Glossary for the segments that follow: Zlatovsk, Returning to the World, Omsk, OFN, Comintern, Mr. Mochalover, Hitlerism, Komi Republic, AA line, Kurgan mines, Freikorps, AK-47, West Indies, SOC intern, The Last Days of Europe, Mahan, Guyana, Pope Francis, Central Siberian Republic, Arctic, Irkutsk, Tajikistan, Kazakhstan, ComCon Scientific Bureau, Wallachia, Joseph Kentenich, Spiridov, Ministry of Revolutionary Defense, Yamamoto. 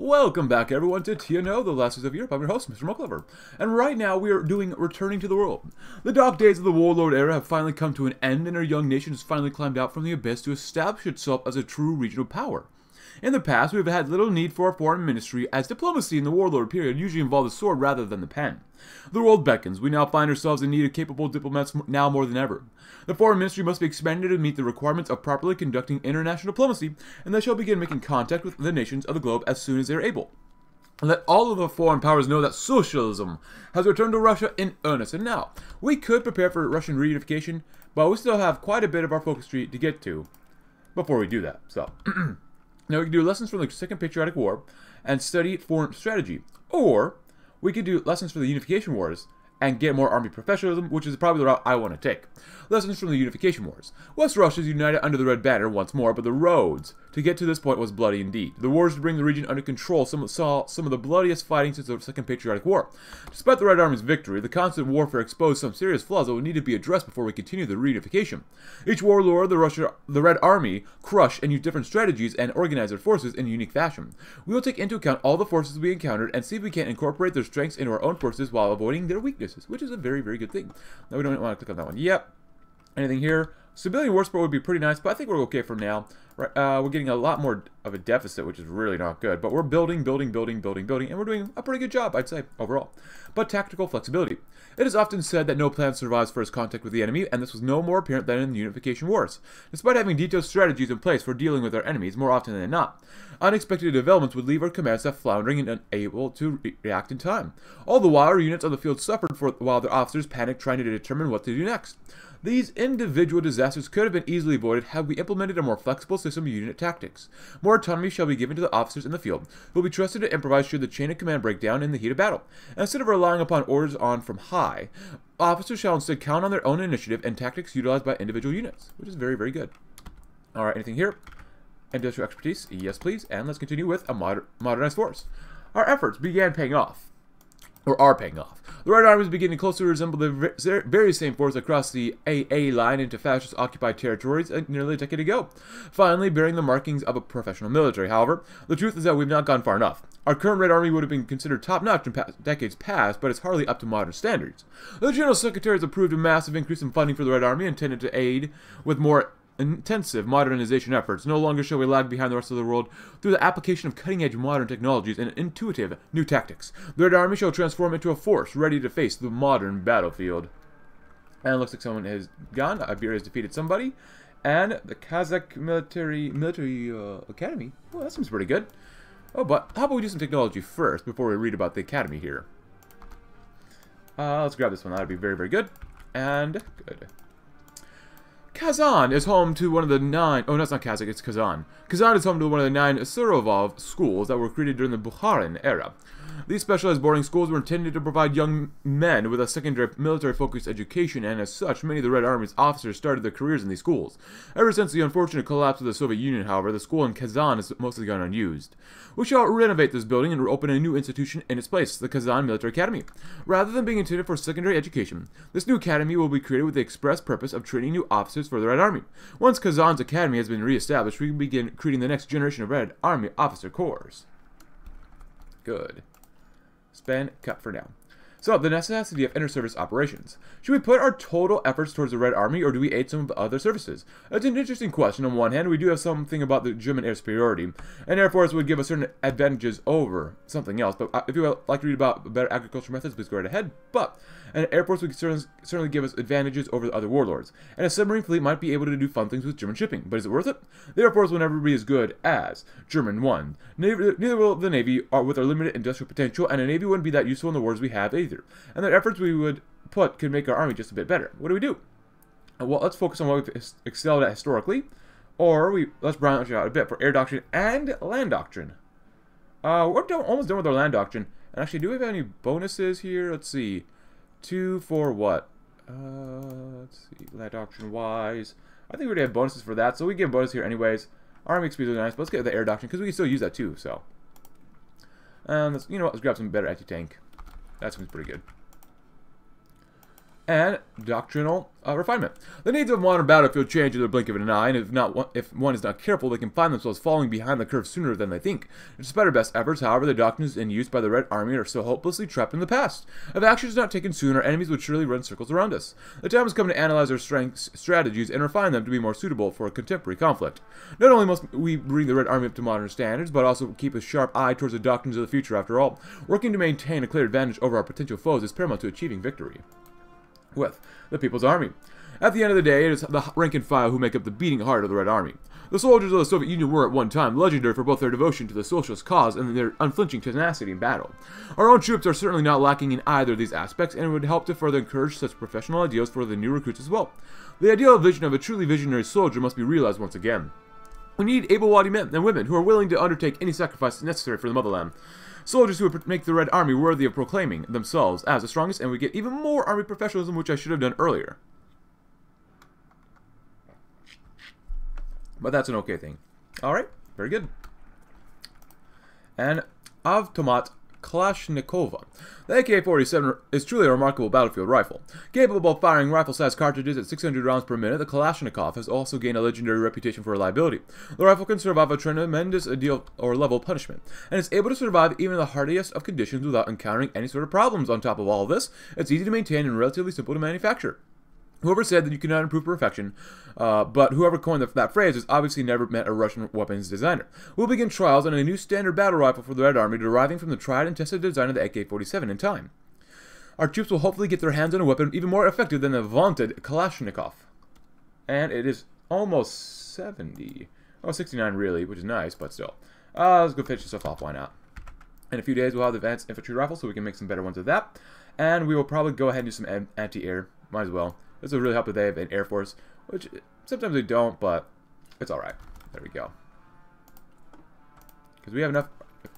Welcome back, everyone, to TNO, The Last Days of Europe. I'm your host, Mr. Mochalover. And right now, we are doing Returning to the World. The dark days of the warlord era have finally come to an end, and our young nation has finally climbed out from the abyss to establish itself as a true regional power. In the past, we have had little need for a foreign ministry, as diplomacy in the warlord period usually involved the sword rather than the pen. The world beckons. We now find ourselves in need of capable diplomats now more than ever. The foreign ministry must be expanded to meet the requirements of properly conducting international diplomacy, and they shall begin making contact with the nations of the globe as soon as they are able. Let all of the foreign powers know that socialism has returned to Russia in earnest, and now we could prepare for Russian reunification, but we still have quite a bit of our focus to get to before we do that. So, now we can do lessons from the Second Patriotic War and study foreign strategy, or we could do lessons from the Unification Wars and get more army professionalism, which is probably the route I want to take. Lessons from the Unification Wars. West Russia is united under the Red Banner once more, but the roads to get to this point was bloody indeed. The wars to bring the region under control saw some of the bloodiest fighting since the Second Patriotic War. Despite the Red Army's victory, the constant warfare exposed some serious flaws that would need to be addressed before we continue the reunification. Each warlord, the Red Army, crushed and used different strategies and organized their forces in a unique fashion. We will take into account all the forces we encountered and see if we can incorporate their strengths into our own forces while avoiding their weaknesses, which is a very, very good thing. Now, we don't want to click on that one. Yep. Anything here? Civilian war support would be pretty nice, but I think we're okay for now. Right, we're getting a lot more of a deficit, which is really not good. But we're building, and we're doing a pretty good job, I'd say, overall. But tactical flexibility. It is often said that no plan survives first contact with the enemy, and this was no more apparent than in the Unification Wars, despite having detailed strategies in place for dealing with our enemies more often than not. Unexpected developments would leave our command staff floundering and unable to react in time. All the while, our units on the field suffered while their officers panicked trying to determine what to do next. These individual disasters could have been easily avoided had we implemented a more flexible system of unit tactics. More autonomy shall be given to the officers in the field, who will be trusted to improvise should the chain of command break down in the heat of battle. Instead of relying upon orders from high, officers shall instead count on their own initiative and tactics utilized by individual units, which is very, very good. Alright, anything here? Industrial expertise? Yes, please. And let's continue with a modernized force. Our efforts began paying off. Or are paying off. The Red Army is beginning to closely resemble the very same force that crossed the AA line into fascist-occupied territories nearly a decade ago, finally bearing the markings of a professional military. However, the truth is that we've not gone far enough. Our current Red Army would have been considered top-notch in decades past, but it's hardly up to modern standards. The General Secretary has approved a massive increase in funding for the Red Army intended to aid with more intensive modernization efforts. No longer shall we lag behind the rest of the world through the application of cutting-edge modern technologies and intuitive new tactics. The Red Army shall transform into a force ready to face the modern battlefield. And it looks like someone has gone. Iberia has defeated somebody. And the Kazan Military Academy. Well, that seems pretty good. Oh, but how about we do some technology first before we read about the academy here? Let's grab this one. That would be very, very good. And good. Kazan is home to one of the 9... Oh, no, it's not Kazakh, it's Kazan. Kazan is home to one of the 9 Suvorov schools that were created during the Bukharin era. These specialized boarding schools were intended to provide young men with a secondary military-focused education, and as such, many of the Red Army's officers started their careers in these schools. Ever since the unfortunate collapse of the Soviet Union, however, the school in Kazan has mostly gone unused. We shall renovate this building and open a new institution in its place, the Kazan Military Academy. Rather than being intended for secondary education, this new academy will be created with the express purpose of training new officers for the Red Army. Once Kazan's academy has been re-established, we can begin creating the next generation of Red Army officer corps. Good. Spend cut for now. So, the necessity of inter-service operations. Should we put our total efforts towards the Red Army, or do we aid some of the other services? It's an interesting question. On one hand, we do have something about the German air superiority, and Air Force would give us certain advantages over something else. But if you would like to read about better agricultural methods, please go right ahead. But an Air Force would certainly give us advantages over the other warlords, and a submarine fleet might be able to do fun things with German shipping. But is it worth it? The Air Force will never be as good as German one. Neither will the Navy, with our limited industrial potential, and a Navy wouldn't be that useful in the wars we have either. And the efforts we would put could make our army just a bit better. What do we do? Well, let's focus on what we've excelled at historically, or let's branch out a bit for air doctrine and land doctrine. We're almost done with our land doctrine. And actually, do we have any bonuses here? Let's see. 2 for what? Let's see. Land doctrine wise, I think we already have bonuses for that, so we give bonus here anyways. Army XP is nice, but let's get the air doctrine because we can still use that too. So, and let's grab some better anti-tank. That seems pretty good. and doctrinal refinement. The needs of modern battlefield change in the blink of an eye, and if one is not careful, they can find themselves falling behind the curve sooner than they think. Despite our best efforts, however, the doctrines in use by the Red Army are so hopelessly trapped in the past. If action is not taken soon, our enemies would surely run circles around us. The time has come to analyze our strengths, strategies, and refine them to be more suitable for a contemporary conflict. Not only must we bring the Red Army up to modern standards, but also keep a sharp eye towards the doctrines of the future. After all, working to maintain a clear advantage over our potential foes is paramount to achieving victory. With the People's Army. At the end of the day, it is the rank and file who make up the beating heart of the Red Army. The soldiers of the Soviet Union were at one time legendary for both their devotion to the socialist cause and their unflinching tenacity in battle. Our own troops are certainly not lacking in either of these aspects, and it would help to further encourage such professional ideals for the new recruits as well. The ideal vision of a truly visionary soldier must be realized once again. We need able-bodied men and women who are willing to undertake any sacrifice necessary for the motherland. Soldiers who would make the Red Army worthy of proclaiming themselves as the strongest, and we get even more army professionalism, which I should have done earlier. But that's an okay thing. Alright, very good. And Avtomat Kalashnikov. The AK-47 is truly a remarkable battlefield rifle. Capable of firing rifle-sized cartridges at 600 rounds per minute, the Kalashnikov has also gained a legendary reputation for reliability. The rifle can survive a tremendous deal or level of punishment, and is able to survive even the hardiest of conditions without encountering any sort of problems. On top of all of this, it's easy to maintain and relatively simple to manufacture. Whoever said that you cannot improve perfection, but whoever coined that phrase has obviously never met a Russian weapons designer. We'll begin trials on a new standard battle rifle for the Red Army deriving from the tried and tested design of the AK-47 in time. Our troops will hopefully get their hands on a weapon even more effective than the vaunted Kalashnikov. And it is almost 70. Oh, 69 really, which is nice, but still. Let's go finish this stuff off, why not? In a few days we'll have the advanced infantry rifle, so we can make some better ones of that. And we will probably go ahead and do some anti-air, might as well. This will really help that they have an Air Force, which sometimes they don't, but it's alright. There we go. Because we have enough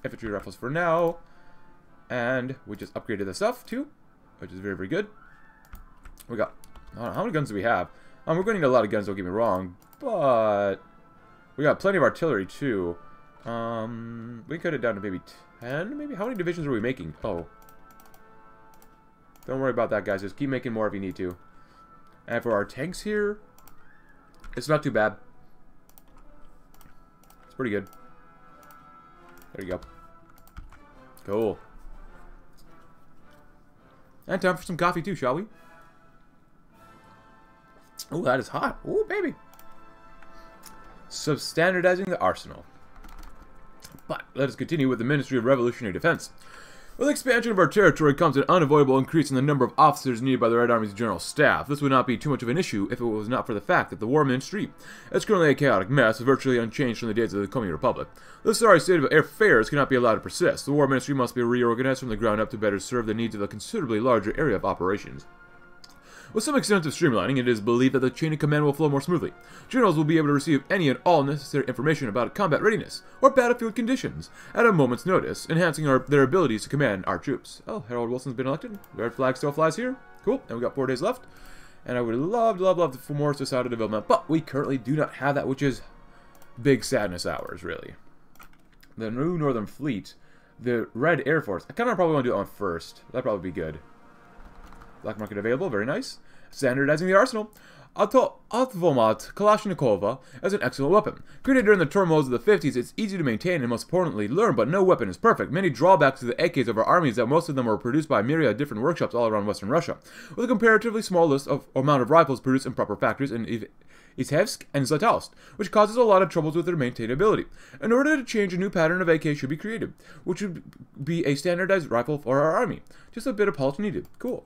infantry rifles for now. And we just upgraded the stuff, too, which is very, very good. We got... I don't know, how many guns do we have? We're going to need a lot of guns, don't get me wrong, but... we got plenty of artillery, too. We cut it down to maybe 10, maybe? How many divisions are we making? Oh. Don't worry about that, guys. Just keep making more if you need to. And for our tanks here, it's not too bad. It's pretty good. There you go. Cool. And time for some coffee too, shall we? Oh, that is hot. Oh, baby. Substandardizing the arsenal. But let us continue with the Ministry of Revolutionary Defense. With the expansion of our territory comes an unavoidable increase in the number of officers needed by the Red Army's general staff. This would not be too much of an issue if it was not for the fact that the War Ministry is currently a chaotic mess, virtually unchanged from the days of the Komi Republic. This sorry state of affairs cannot be allowed to persist. The War Ministry must be reorganized from the ground up to better serve the needs of a considerably larger area of operations. With some extensive streamlining, it is believed that the chain of command will flow more smoothly. Generals will be able to receive any and all necessary information about combat readiness or battlefield conditions at a moment's notice, enhancing their abilities to command our troops. Oh, Harold Wilson's been elected. Red flag still flies here. Cool. And we got 4 days left. And I would love for more society development, but we currently do not have that, which is big sadness hours, really. The new Northern Fleet, the Red Air Force. I kind of probably want to do that one first. That'd probably be good. Black market available, very nice. Standardizing the arsenal. Avtomat Kalashnikov is an excellent weapon. Created during the turmoils of the 50s, it's easy to maintain and most importantly learn, but no weapon is perfect. Many drawbacks to the AKs of our armies that most of them were produced by a myriad of different workshops all around Western Russia. With a comparatively small list of amount of rifles produced in proper factories in Izhevsk and Zlatovsk, which causes a lot of troubles with their maintainability. In order to change, a new pattern of AK should be created, which would be a standardized rifle for our army. Just a bit of polish needed. Cool.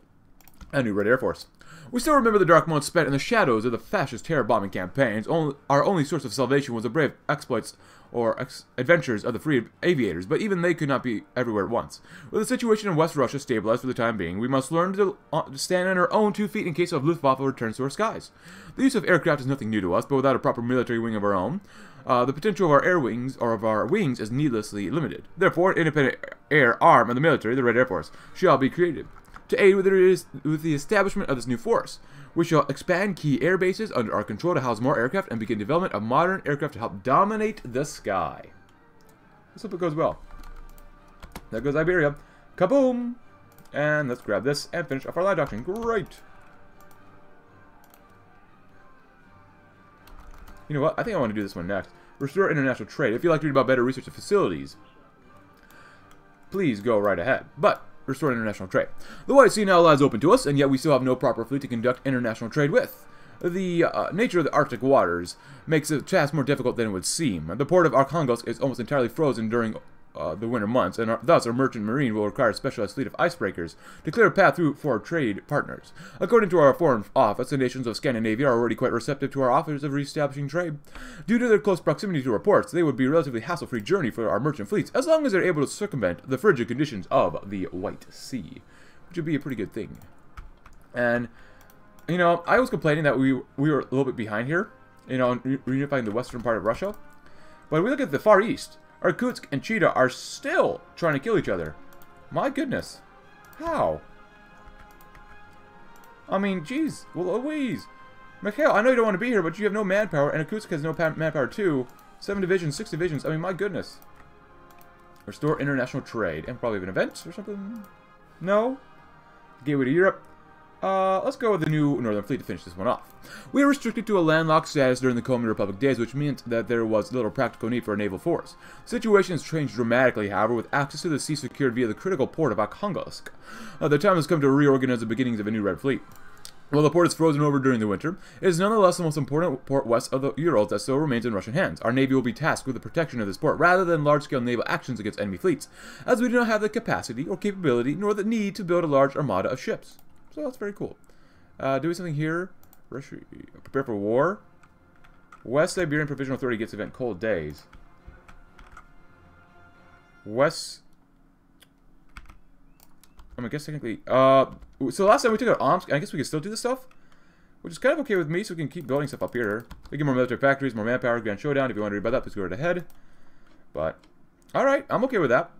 A new Red Air Force. We still remember the dark months spent in the shadows of the fascist terror bombing campaigns. Our only source of salvation was the brave exploits or adventures of the free aviators, but even they could not be everywhere at once. With the situation in West Russia stabilized for the time being, we must learn to stand on our own 2 feet in case of Luftwaffe returns to our skies. The use of aircraft is nothing new to us, but without a proper military wing of our own, the potential of our wings is needlessly limited. Therefore, an independent air arm of the military, the Red Air Force, shall be created. To aid with the establishment of this new force, we shall expand key air bases under our control to house more aircraft and begin development of modern aircraft to help dominate the sky. Let's hope it goes well. There goes Iberia. Kaboom! And let's grab this and finish off our line doctrine. Great! You know what? I think I want to do this one next. Restore international trade. If you'd like to read about better research and facilities, please go right ahead. But restore international trade. The White Sea now lies open to us, and yet we still have no proper fleet to conduct international trade with. The nature of the Arctic waters makes the task more difficult than it would seem. The port of Arkhangelsk is almost entirely frozen during the winter months, and thus our merchant marine will require a specialized fleet of icebreakers to clear a path through for our trade partners. According to our foreign office, the nations of Scandinavia are already quite receptive to our offers of reestablishing trade. Due to their close proximity to our ports, they would be a relatively hassle-free journey for our merchant fleets, as long as they're able to circumvent the frigid conditions of the White Sea, which would be a pretty good thing. And, you know, I was complaining that we were a little bit behind here, you know, in reunifying the western part of Russia, but we look at the Far East. Irkutsk and Chita are still trying to kill each other. My goodness. How? I mean, jeez. Well, Louise. Mikhail, I know you don't want to be here, but you have no manpower, and Irkutsk has no manpower too. 7 divisions, 6 divisions. I mean, my goodness. Restore international trade. And probably have an event or something? No? Gateway to Europe. Let's go with the new Northern Fleet to finish this one off. We were restricted to a landlocked status during the Komi Republic days, which meant that there was little practical need for a naval force. The situation has changed dramatically, however, with access to the sea secured via the critical port of Arkhangelsk. The time has come to reorganize the beginnings of a new Red Fleet. While the port is frozen over during the winter, it is nonetheless the most important port west of the Urals that still remains in Russian hands. Our Navy will be tasked with the protection of this port rather than large-scale naval actions against enemy fleets, as we do not have the capacity or capability nor the need to build a large armada of ships. So that's very cool. Do something here. Prepare for war. West Siberian Provisional Authority gets event cold days. West. I mean, I guess technically. So last time we took out Omsk, and I guess we can still do this stuff, which is kind of okay with me. So we can keep building stuff up here. We get more military factories, more manpower, Grand Showdown. If you want to read about that, please go right ahead. But all right, I'm okay with that.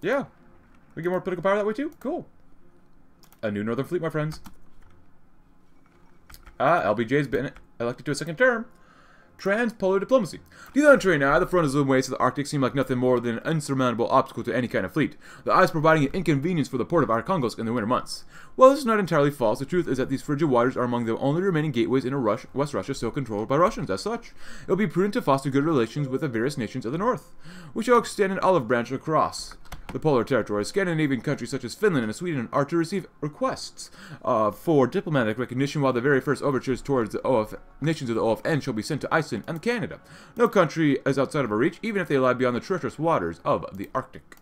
Yeah, we get more political power that way too. Cool. A new Northern Fleet, my friends. LBJ's been elected to a second term. Transpolar diplomacy. To the contrary now, the frontals and waves of the Arctic seem like nothing more than an insurmountable obstacle to any kind of fleet, the ice providing an inconvenience for the port of Arkhangelsk in the winter months. While this is not entirely false, the truth is that these frigid waters are among the only remaining gateways in West Russia still controlled by Russians. As such, it will be prudent to foster good relations with the various nations of the north. We shall extend an olive branch across the polar territories. Scandinavian countries such as Finland and Sweden are to receive requests for diplomatic recognition, while the very first overtures towards the nations of the OFN shall be sent to Iceland and Canada. No country is outside of our reach, even if they lie beyond the treacherous waters of the Arctic.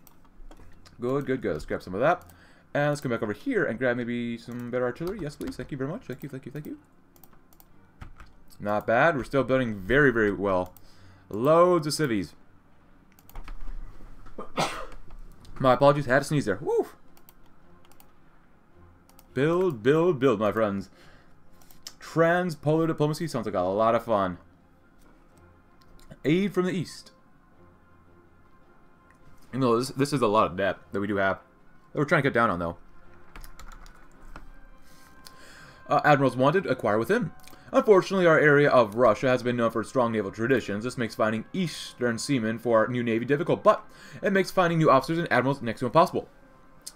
Good, good, good. Let's grab some of that. And let's come back over here and grab maybe some better artillery. Yes, please. Thank you very much. Thank you, thank you, thank you. Not bad. We're still building very, very well. Loads of civvies. My apologies, had a sneeze there. Woo! Build, build, build, my friends. Transpolar diplomacy sounds like a lot of fun. Aid from the East. You know, this is a lot of debt that we do have, that we're trying to cut down on, though. Admirals wanted, acquire within. Unfortunately, our area of Russia has been known for its strong naval traditions. This makes finding Eastern seamen for our new Navy difficult, but it makes finding new officers and admirals next to impossible.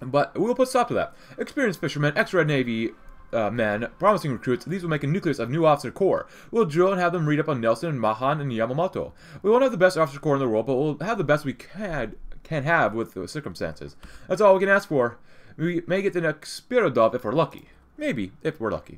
But we will put a stop to that. Experienced fishermen, ex-Red Navy men, promising recruits, these will make a nucleus of new officer corps. We'll drill and have them read up on Nelson, Mahan, and Yamamoto. We won't have the best officer corps in the world, but we'll have the best we can have with the circumstances. That's all we can ask for. We may get the next Spiridov if we're lucky. Maybe, if we're lucky.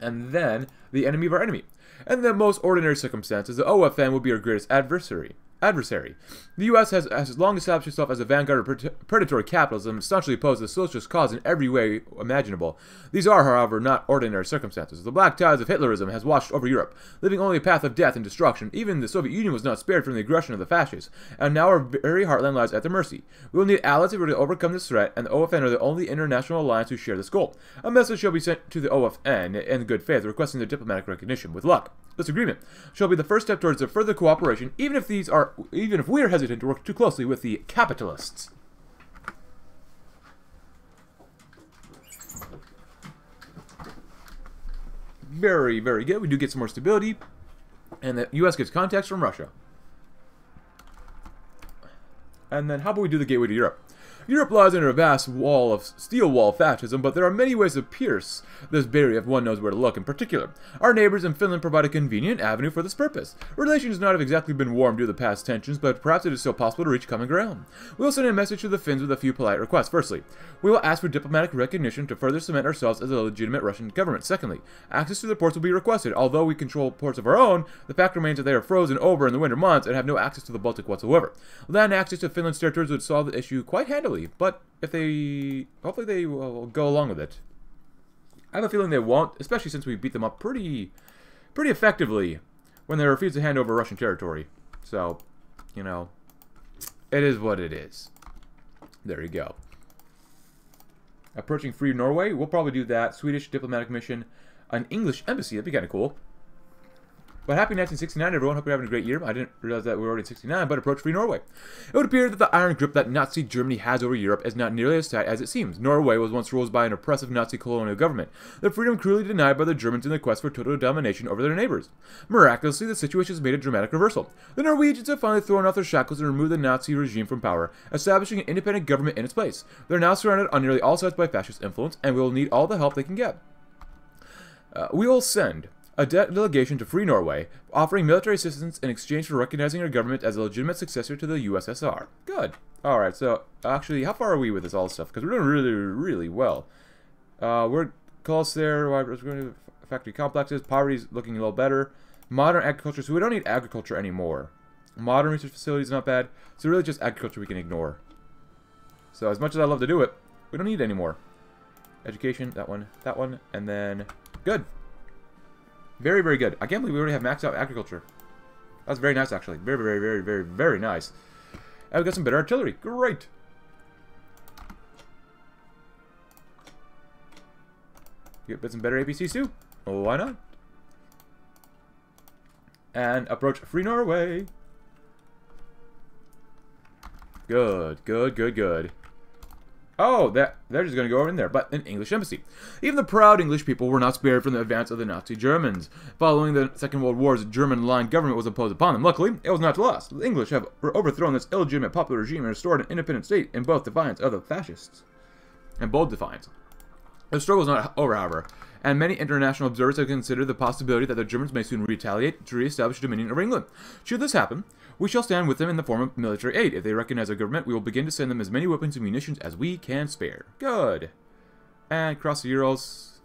And then the enemy of our enemy. In the most ordinary circumstances, the OFN will be our greatest adversary. The U.S. has long established itself as a vanguard of predatory capitalism, staunchly opposed to the socialist cause in every way imaginable. These are, however, not ordinary circumstances. The black tides of Hitlerism has washed over Europe, leaving only a path of death and destruction. Even the Soviet Union was not spared from the aggression of the fascists, and now our very heartland lies at their mercy. We will need allies if we are to overcome this threat, and the OFN are the only international alliance who share this goal. A message shall be sent to the OFN in good faith, requesting their diplomatic recognition. With luck, this agreement shall be the first step towards their further cooperation, even if we are hesitant to work too closely with the capitalists. Very, very good. We do get some more stability, and the U.S. gets contacts from Russia. And then how about we do the gateway to Europe? Europe lies under a vast wall of steel wall fascism, but there are many ways to pierce this barrier if one knows where to look. In particular, our neighbors in Finland provide a convenient avenue for this purpose. Relations do not have exactly been warm due to the past tensions, but perhaps it is still possible to reach common ground. We will send a message to the Finns with a few polite requests. Firstly, we will ask for diplomatic recognition to further cement ourselves as a legitimate Russian government. Secondly, access to the ports will be requested. Although we control ports of our own, the fact remains that they are frozen over in the winter months and have no access to the Baltic whatsoever. Land access to Finland's territories would solve the issue quite handily, but if they... hopefully they will go along with it. I have a feeling they won't, especially since we beat them up pretty effectively when they refuse to hand over Russian territory. So, you know, it is what it is. There you go. Approaching Free Norway, we'll probably do that. Swedish diplomatic mission, an English embassy, that'd be kind of cool. But happy 1969, everyone. Hope you're having a great year. I didn't realize that we were already in 69, but approach Free Norway. It would appear that the iron grip that Nazi Germany has over Europe is not nearly as tight as it seems. Norway was once ruled by an oppressive Nazi colonial government, their freedom cruelly denied by the Germans in the quest for total domination over their neighbors. Miraculously, the situation has made a dramatic reversal. The Norwegians have finally thrown off their shackles and removed the Nazi regime from power, establishing an independent government in its place. They're now surrounded on nearly all sides by fascist influence, and will need all the help they can get. We will send a delegation to Free Norway, offering military assistance in exchange for recognizing our government as a legitimate successor to the USSR. Good. Alright, so, actually, how far are we with this all stuff? Because we're doing really, really well. We're close there. Factory complexes. Poverty's looking a little better. Modern agriculture. So we don't need agriculture anymore. Modern research facilities, not bad. So really just agriculture we can ignore. So as much as I love to do it, we don't need it anymore. Education, that one, and then... good. Very, very good. I can't believe we already have maxed out agriculture. That's very nice, actually. Very, very, very, very, very nice. And we got some better artillery. Great. Get some better APCs too. Why not? And approach Free Norway. Good, good, good, good. Oh, they're just going to go in there, but an English embassy. Even the proud English people were not spared from the advance of the Nazi Germans. Following the Second World War, the German-aligned government was imposed upon them. Luckily, it was not lost. The English have overthrown this illegitimate popular regime and restored an independent state in both defiance of the fascists and bold defiance. The struggle is not over, however, and many international observers have considered the possibility that the Germans may soon retaliate to re-establish dominion over England. Should this happen, we shall stand with them in the form of military aid. If they recognize our government, we will begin to send them as many weapons and munitions as we can spare. Good. And cross the Urals.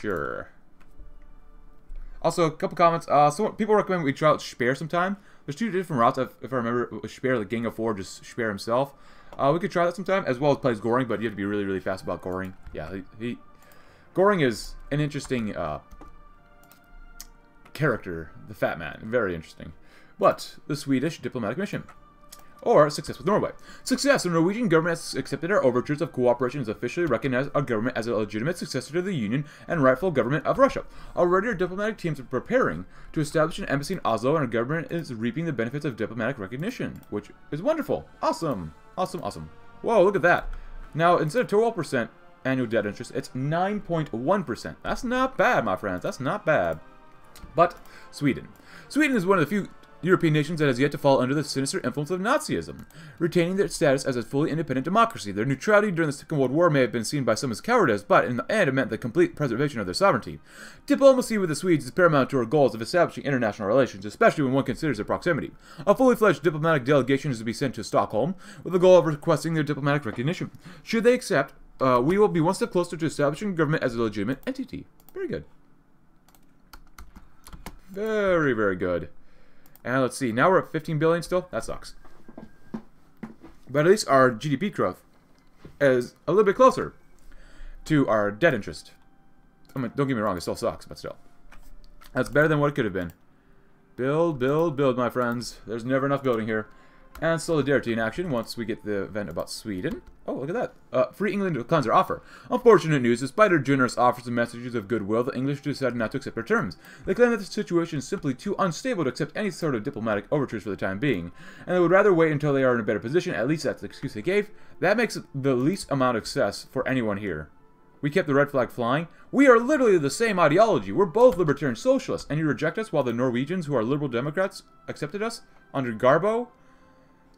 Sure. Also, a couple comments. So people recommend we try out Speer sometime. There's two different routes. If I remember, Speer, the Gang of Four, just Speer himself. We could try that sometime, as well as plays Göring, but you have to be really, really fast about Göring. Yeah, Göring is an interesting character. The Fat Man. Very interesting. But the Swedish diplomatic mission. Or success with Norway. Success! The Norwegian government has accepted our overtures of cooperation and has officially recognized our government as a legitimate successor to the Union and rightful government of Russia. Already our diplomatic teams are preparing to establish an embassy in Oslo, and our government is reaping the benefits of diplomatic recognition, which is wonderful. Awesome! Awesome, awesome. Whoa, look at that. Now, instead of 12% annual debt interest, it's 9.1%. That's not bad, my friends. That's not bad. But Sweden. Sweden is one of the few European nations that has yet to fall under the sinister influence of Nazism, retaining their status as a fully independent democracy. Their neutrality during the Second World War may have been seen by some as cowardice, but in the end it meant the complete preservation of their sovereignty. Diplomacy with the Swedes is paramount to our goals of establishing international relations, especially when one considers their proximity. A fully fledged diplomatic delegation is to be sent to Stockholm, with the goal of requesting their diplomatic recognition. Should they accept, we will be one step closer to establishing government as a legitimate entity. Very good. Very, very good. And let's see, now we're at 15 billion still? That sucks. But at least our GDP growth is a little bit closer to our debt interest. I mean, don't get me wrong, it still sucks, but still. That's better than what it could have been. Build, build, build, my friends. There's never enough building here. And solidarity in action once we get the event about Sweden. Oh, look at that. Free England declines our offer. Unfortunate news, despite our generous offers and messages of goodwill, the English decided not to accept our terms. They claim that the situation is simply too unstable to accept any sort of diplomatic overtures for the time being, and they would rather wait until they are in a better position. At least that's the excuse they gave. That makes the least amount of success for anyone here. We kept the red flag flying. We are literally the same ideology. We're both libertarian socialists, and you reject us while the Norwegians, who are liberal Democrats, accepted us under Garbo?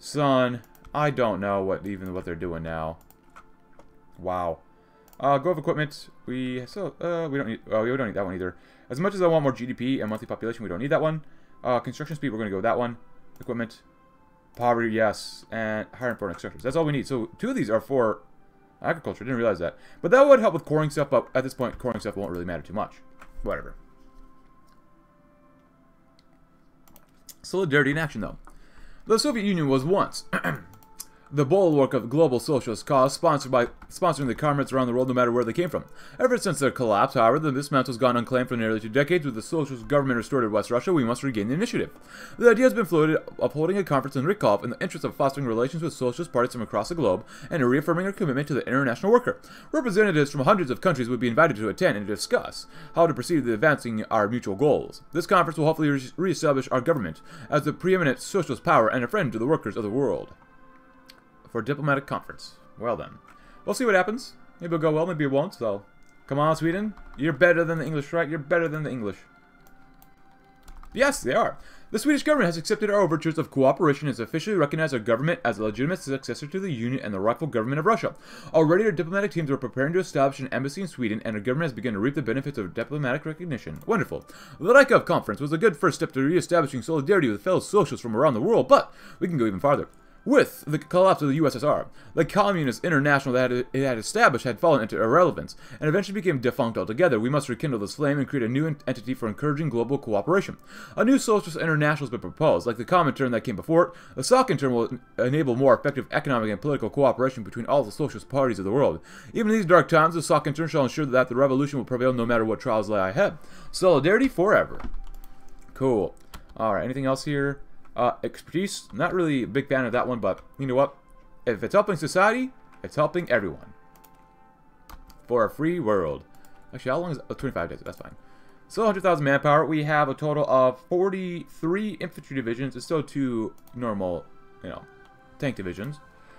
Son I don't know what they're doing now. Wow. Growth equipment. We still we don't need. Oh, we don't need that one either. As much as I want more GDP and monthly population, we don't need that one. Construction speed, we're gonna go with that one. Equipment, poverty, yes, and higher important structures. That's all we need. So two of these are for agriculture. Didn't realize that, but that would help with coring stuff. But at this point, coring stuff won't really matter too much. Whatever. Solidarity in action, though. The Soviet Union was once the bulwark of global socialist cause, sponsoring the comrades around the world no matter where they came from. Ever since their collapse, however, the dismantle has gone unclaimed for nearly 2 decades. With the socialist government restored in West Russia, we must regain the initiative. The idea has been floated of holding a conference in Rykov in the interest of fostering relations with socialist parties from across the globe and reaffirming our commitment to the international worker. Representatives from hundreds of countries would be invited to attend and discuss how to proceed with advancing our mutual goals. This conference will hopefully reestablish our government as the preeminent socialist power and a friend to the workers of the world. For a diplomatic conference. Well then. We'll see what happens. Maybe it'll go well, maybe it won't, so. Come on, Sweden. You're better than the English, right? You're better than the English. Yes, they are. The Swedish government has accepted our overtures of cooperation and has officially recognized our government as a legitimate successor to the Union and the rightful government of Russia. Already our diplomatic teams are preparing to establish an embassy in Sweden, and our government has begun to reap the benefits of diplomatic recognition. Wonderful. The Rykov Conference was a good first step to re-establishing solidarity with fellow socialists from around the world, but we can go even farther. With the collapse of the USSR, the Communist International that it had established had fallen into irrelevance, and eventually became defunct altogether. We must rekindle this flame and create a new entity for encouraging global cooperation. A new Socialist International has been proposed, like the Comintern that came before it. The SOC intern will enable more effective economic and political cooperation between all the socialist parties of the world. Even in these dark times, the SOC intern shall ensure that the revolution will prevail no matter what trials lie ahead. Solidarity forever. Cool. Alright, anything else here? Expertise, not really a big fan of that one, but you know what? If it's helping society, it's helping everyone. For a free world. Actually, how long is it? 25 days, that's fine. So 100,000 manpower, we have a total of 43 infantry divisions. It's still 2 normal, you know, tank divisions.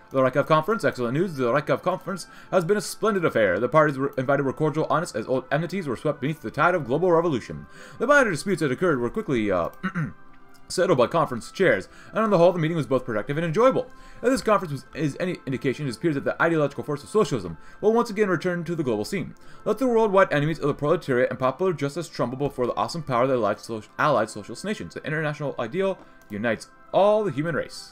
The Rykov Conference, excellent news. The Rykov Conference has been a splendid affair. The parties invited were cordial, honest, as old enmities were swept beneath the tide of global revolution. The minor disputes that occurred were quickly, settled by conference chairs, and on the whole, the meeting was both productive and enjoyable. If this conference is any indication, it appears that the ideological force of socialism will once again return to the global scene. Let the worldwide enemies of the proletariat and popular justice tremble before the awesome power that allied socialist nations. The international ideal unites all the human race.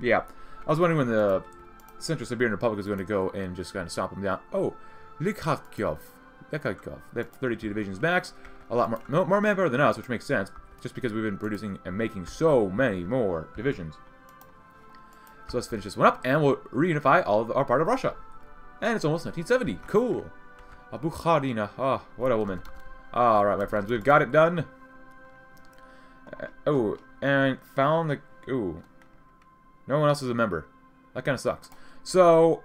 Yeah, I was wondering when the Central Siberian Republic was going to go and just kind of stomp them down. Oh, Lykhatkov. Lykhatkov. They have 32 divisions max. A lot more manpower than us, which makes sense. Just because we've been producing and making so many more divisions. So let's finish this one up, and we'll reunify all of our part of Russia. And it's almost 1970. Cool. Bukharina. Ah, what a woman. Alright, my friends. We've got it done. Oh, and found the... Ooh. No one else is a member. That kind of sucks. So,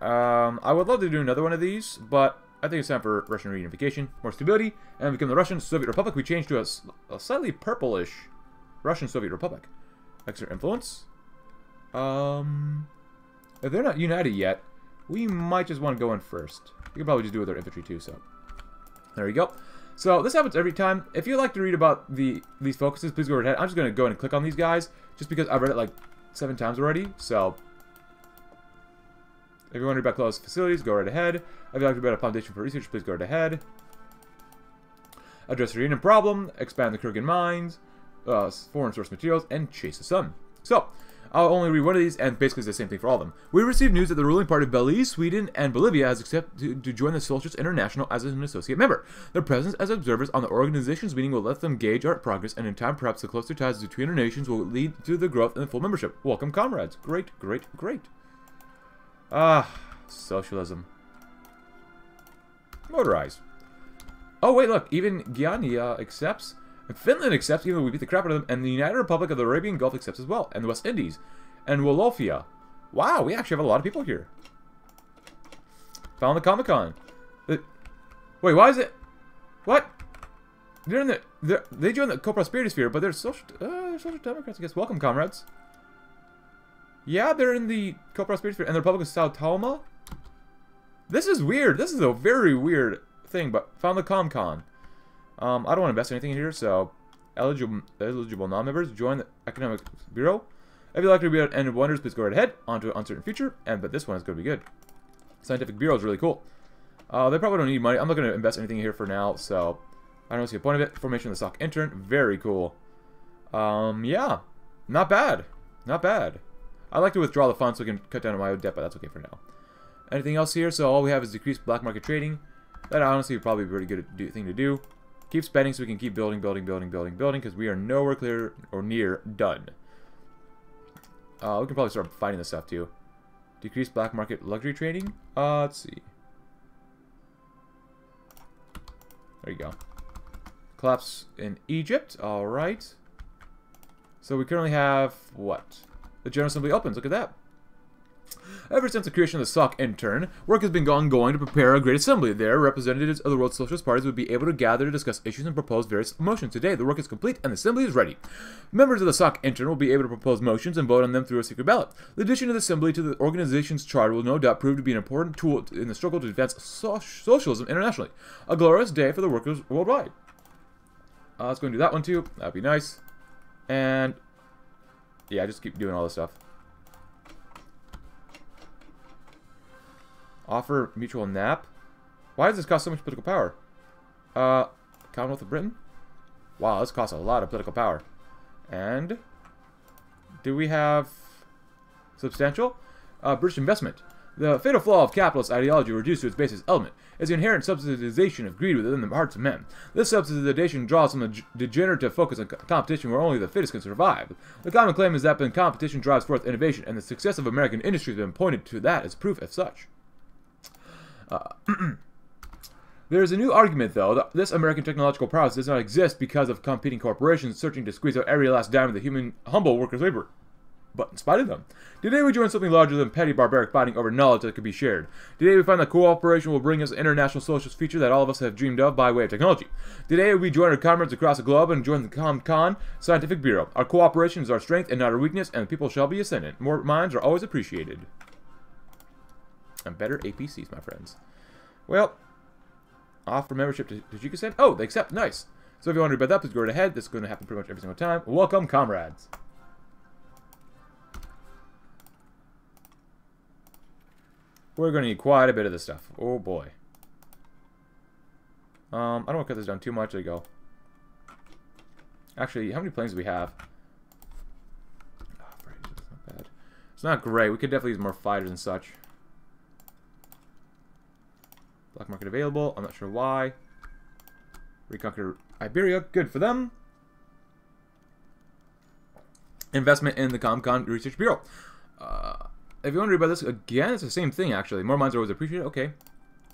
I would love to do another one of these, but... I think it's time for Russian reunification, more stability, and become the Russian Soviet Republic. We changed to a slightly purplish Russian Soviet Republic. Extra influence. If they're not united yet, we might just want to go in first. We can probably just do with our infantry too, so. There you go. So this happens every time. If you'd like to read about these focuses, please go right ahead. I'm just going to go ahead and click on these guys, just because I've read it like 7 times already, so... If you want to read about closed facilities, go right ahead. If you'd like to build a foundation for research, please go right ahead. Address the uranium problem, expand the Kurgan mines, foreign source materials, and chase the sun. So, I'll only read one of these, and basically it's the same thing for all of them. We received news that the ruling party of Belize, Sweden, and Bolivia has accepted to join the Socialist International as an associate member. Their presence as observers on the organization's meeting will let them gauge our progress, and in time, perhaps the closer ties between our nations will lead to the growth and the full membership. Welcome, comrades. Great, great, great. Ah, socialism. Motorized. Oh, wait, look. Even Guyana accepts. And Finland accepts, even though we beat the crap out of them. And the United Republic of the Arabian Gulf accepts as well. And the West Indies. And Wallachia. Wow, we actually have a lot of people here. Found the Comic-Con. Wait, why is it... What? They're in the... They joined the co-prosperity sphere, but they're social democrats, I guess. Welcome, comrades. Yeah, they're in the co-prosperity sphere, and the Republic of Sao Toma. This is weird. This is a very weird thing, but found the ComCon. I don't want to invest anything in here, so eligible non-members join the Economic Bureau. If you'd like to read out End of Wonders, please go right ahead. Onto an uncertain future, but this one is going to be good. Scientific Bureau is really cool. They probably don't need money. I'm not going to invest anything here for now, so I don't see a point of it. Formation of the SOC intern, very cool. Yeah, not bad. Not bad. I'd like to withdraw the funds so we can cut down on my own debt, but that's okay for now. Anything else here? So all we have is decreased black market trading. That honestly would probably be a pretty good thing to do. Keep spending so we can keep building, because we are nowhere clear or near done. We can probably start finding this stuff too. Decreased black market luxury trading? Let's see. There you go. Collapse in Egypt. Alright. So we currently have what? The General Assembly opens. Look at that. Ever since the creation of the SOC intern, work has been ongoing to prepare a great assembly. There, representatives of the world's socialist parties would be able to gather to discuss issues and propose various motions. Today, the work is complete and the assembly is ready. Members of the SOC intern will be able to propose motions and vote on them through a secret ballot. The addition of the assembly to the organization's charter will no doubt prove to be an important tool in the struggle to advance socialism internationally. A glorious day for the workers worldwide. Let's go and do that one too. That'd be nice. And yeah, just keep doing all this stuff. Offer mutual nap. Why does this cost so much political power? Commonwealth of Britain? Wow, this costs a lot of political power. And do we have substantial? British investment. The fatal flaw of capitalist ideology reduced to its basis element is the inherent subsidization of greed within the hearts of men. This subsidization draws from the degenerative focus on competition where only the fittest can survive. The common claim is that when competition drives forth innovation, and the success of American industry has been pointed to that as proof as such. There is a new argument, though, that this American technological prowess does not exist because of competing corporations searching to squeeze out every last dime of the humble worker's labor. But in spite of them, today we join something larger than petty barbaric fighting over knowledge that could be shared. Today we find that cooperation will bring us an international socialist future that all of us have dreamed of by way of technology. Today we join our comrades across the globe and join the ComCon Scientific Bureau. Our cooperation is our strength and not our weakness, and the people shall be ascendant. More minds are always appreciated. And better APCs, my friends. Well, offer membership to Tajikistan. Oh, they accept. Nice. So if you want to read about that, please go right ahead. This is going to happen pretty much every single time. Welcome, comrades. We're going to need quite a bit of this stuff. Oh, boy. I don't want to cut this down too much. There you go. Actually, how many planes do we have? Oh, that's not bad. It's not great. We could definitely use more fighters and such. Black market available. I'm not sure why. Reconquer Iberia. Good for them. Investment in the ComCon Research Bureau. If you want to read about this again, it's the same thing, actually. More minds are always appreciated. Okay.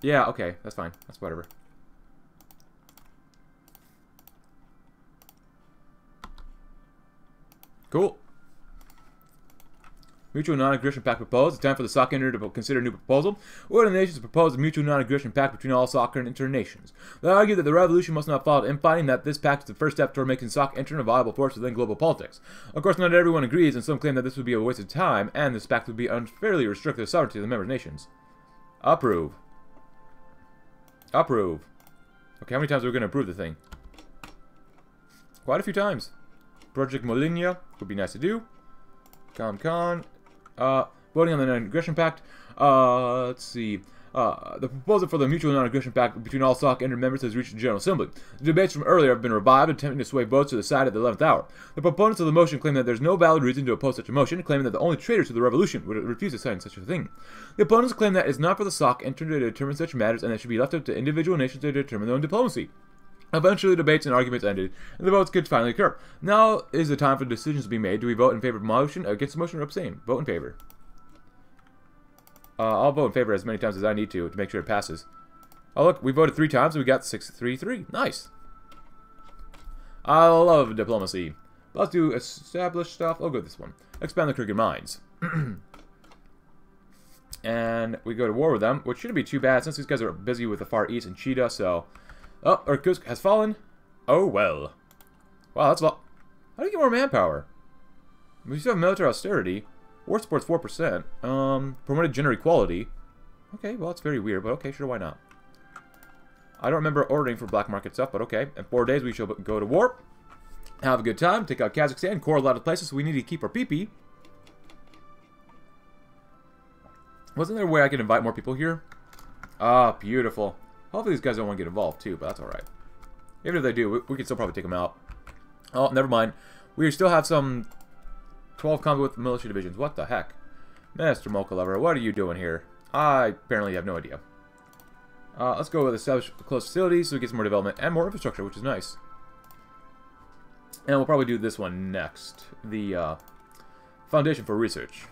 Yeah, okay. That's fine. That's whatever. Cool. Mutual non-aggression pact proposed. It's time for the SOC intern to consider a new proposal. Order the nations to propose a mutual non-aggression pact between all SOC and intern nations. They argue that the revolution must not fall to infighting, that this pact is the first step toward making SOC intern a viable force within global politics. Of course, not everyone agrees, and some claim that this would be a waste of time, and this pact would be unfairly restrict the sovereignty of the member nations. Approve. Approve. Okay, how many times are we going to approve the thing? Quite a few times. Project Molinia would be nice to do. ComCon. Voting on the non-aggression pact. Let's see. The proposal for the mutual non-aggression pact between all SOC intern members has reached the General Assembly. The debates from earlier have been revived, attempting to sway votes to the side at the 11th hour. The proponents of the motion claim that there's no valid reason to oppose such a motion, claiming that the only traitors to the revolution would refuse to sign such a thing. The opponents claim that it's not for the SOC intern to determine such matters, and it should be left up to individual nations to determine their own diplomacy. Eventually, debates and arguments ended, and the votes could finally occur. Now is the time for decisions to be made. Do we vote in favor of motion, against the motion, or abstain? Vote in favor. I'll vote in favor as many times as I need to make sure it passes. Oh, look, we voted 3 times, and we got 6-3-3. Nice. I love diplomacy. Let's do established stuff. I'll go with this one. Expand the crooked minds. And we go to war with them, which shouldn't be too bad, since these guys are busy with the Far East and Chita, so... Oh, Irkutsk has fallen. Oh, well. Wow, that's a lot. How do you get more manpower? We still have military austerity. War support's 4%. Promoted gender equality. Okay, well, it's very weird, but okay, sure, why not? I don't remember ordering for black market stuff, but okay. In 4 days, we shall go to war. Have a good time. Take out Kazakhstan. Core a lot of places. So we need to keep our PP. Wasn't there a way I could invite more people here? Ah, beautiful. Hopefully these guys don't want to get involved too, but that's alright. Even if they do, we can still probably take them out. Oh, never mind. We still have some 12 combat with military divisions. What the heck? Mr. Mochalover, what are you doing here? I apparently have no idea. Let's go with establish close facilities so we get some more development and more infrastructure, which is nice. And we'll probably do this one next. The foundation for research.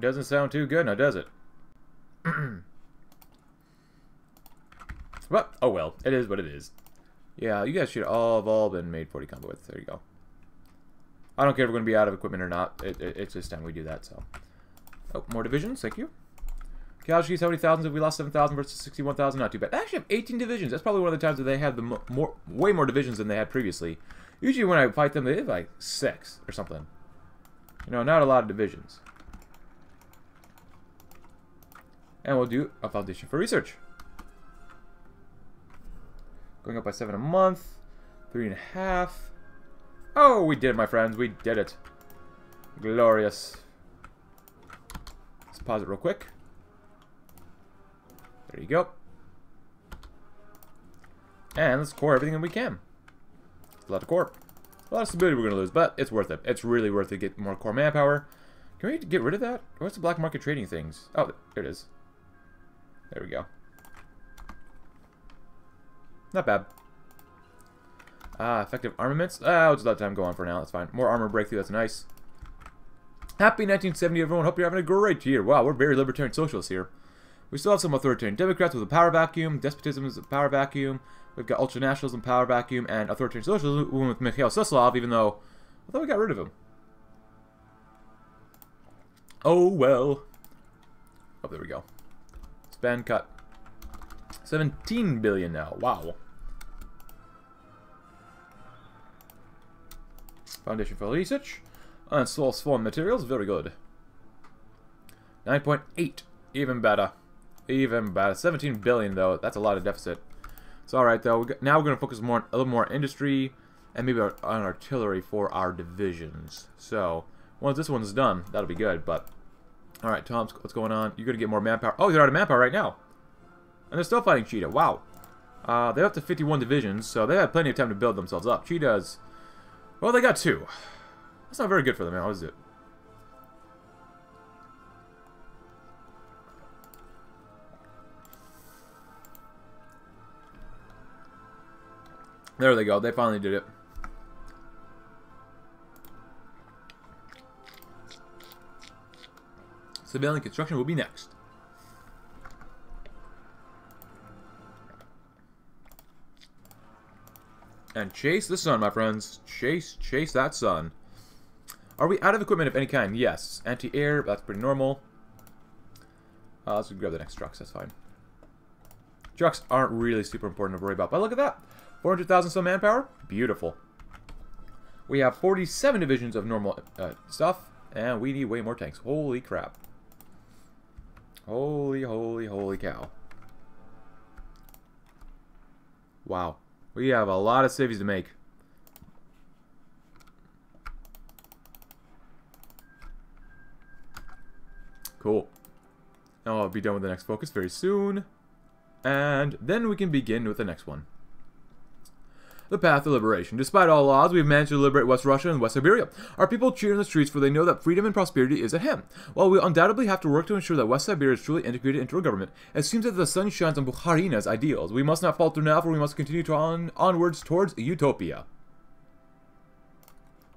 Doesn't sound too good now, does it? But, oh well, it is what it is. Yeah, you guys should all have been made 40 combo with. There you go. I don't care if we're going to be out of equipment or not. It's just time we do that, so. Oh, more divisions, thank you. Kalashnikov, how many thousands have we lost? 7,000 versus 61,000, not too bad. They actually have 18 divisions. That's probably one of the times that they have the way more divisions than they had previously. Usually when I fight them, they have like 6 or something. You know, not a lot of divisions. And we'll do a foundation for research. Going up by 7 a month. 3.5. Oh, we did it, my friends. We did it. Glorious. Let's pause it real quick. There you go. And let's core everything that we can. It's a lot of core. A lot of stability we're going to lose, but it's worth it. It's really worth it to get more core manpower. Can we get rid of that? What's the black market trading things? Oh, there it is. There we go. Not bad. Effective armaments. We'll just let time go on for now. That's fine. More armor breakthrough. That's nice. Happy 1970, everyone. Hope you're having a great year. Wow, we're very libertarian socialists here. We still have some authoritarian Democrats with a power vacuum. Despotism is a power vacuum. We've got ultranationalism, power vacuum, and authoritarian socialism with Mikhail Suslov, even though I thought we got rid of him. Oh, well. Oh, there we go. Spend cut. 17 billion now. Wow. Foundation for research. And source for materials. Very good. 9.8. Even better. Even better. 17 billion, though. That's a lot of deficit. It's alright, though. Now we're going to focus more on, a little more on industry and maybe on artillery for our divisions. So, once this one's done, that'll be good, but... Alright, Tom's, what's going on? You're going to get more manpower. Oh, they're out of manpower right now. And they're still fighting Chita. Wow. They're up to 51 divisions, so they had plenty of time to build themselves up. Cheetah's... Well, they got 2. That's not very good for them, man. What is it? There they go. They finally did it. Civilian construction will be next. And chase the sun, my friends. Chase that sun. Are we out of equipment of any kind? Yes. Anti-air, that's pretty normal. Let's grab the next trucks, that's fine. Trucks aren't really super important to worry about, but look at that. 400,000 some manpower. Beautiful. We have 47 divisions of normal stuff, and we need way more tanks. Holy crap. Holy cow. Wow. We have a lot of civvies to make. Cool. Now I'll be done with the next focus very soon. And then we can begin with the next one. The path to liberation. Despite all odds, we've managed to liberate West Russia and West Siberia. Our people cheer in the streets, for they know that freedom and prosperity is at hand. While we undoubtedly have to work to ensure that West Siberia is truly integrated into a government, it seems that the sun shines on Bukharina's ideals. We must not falter now, for we must continue to onwards towards utopia.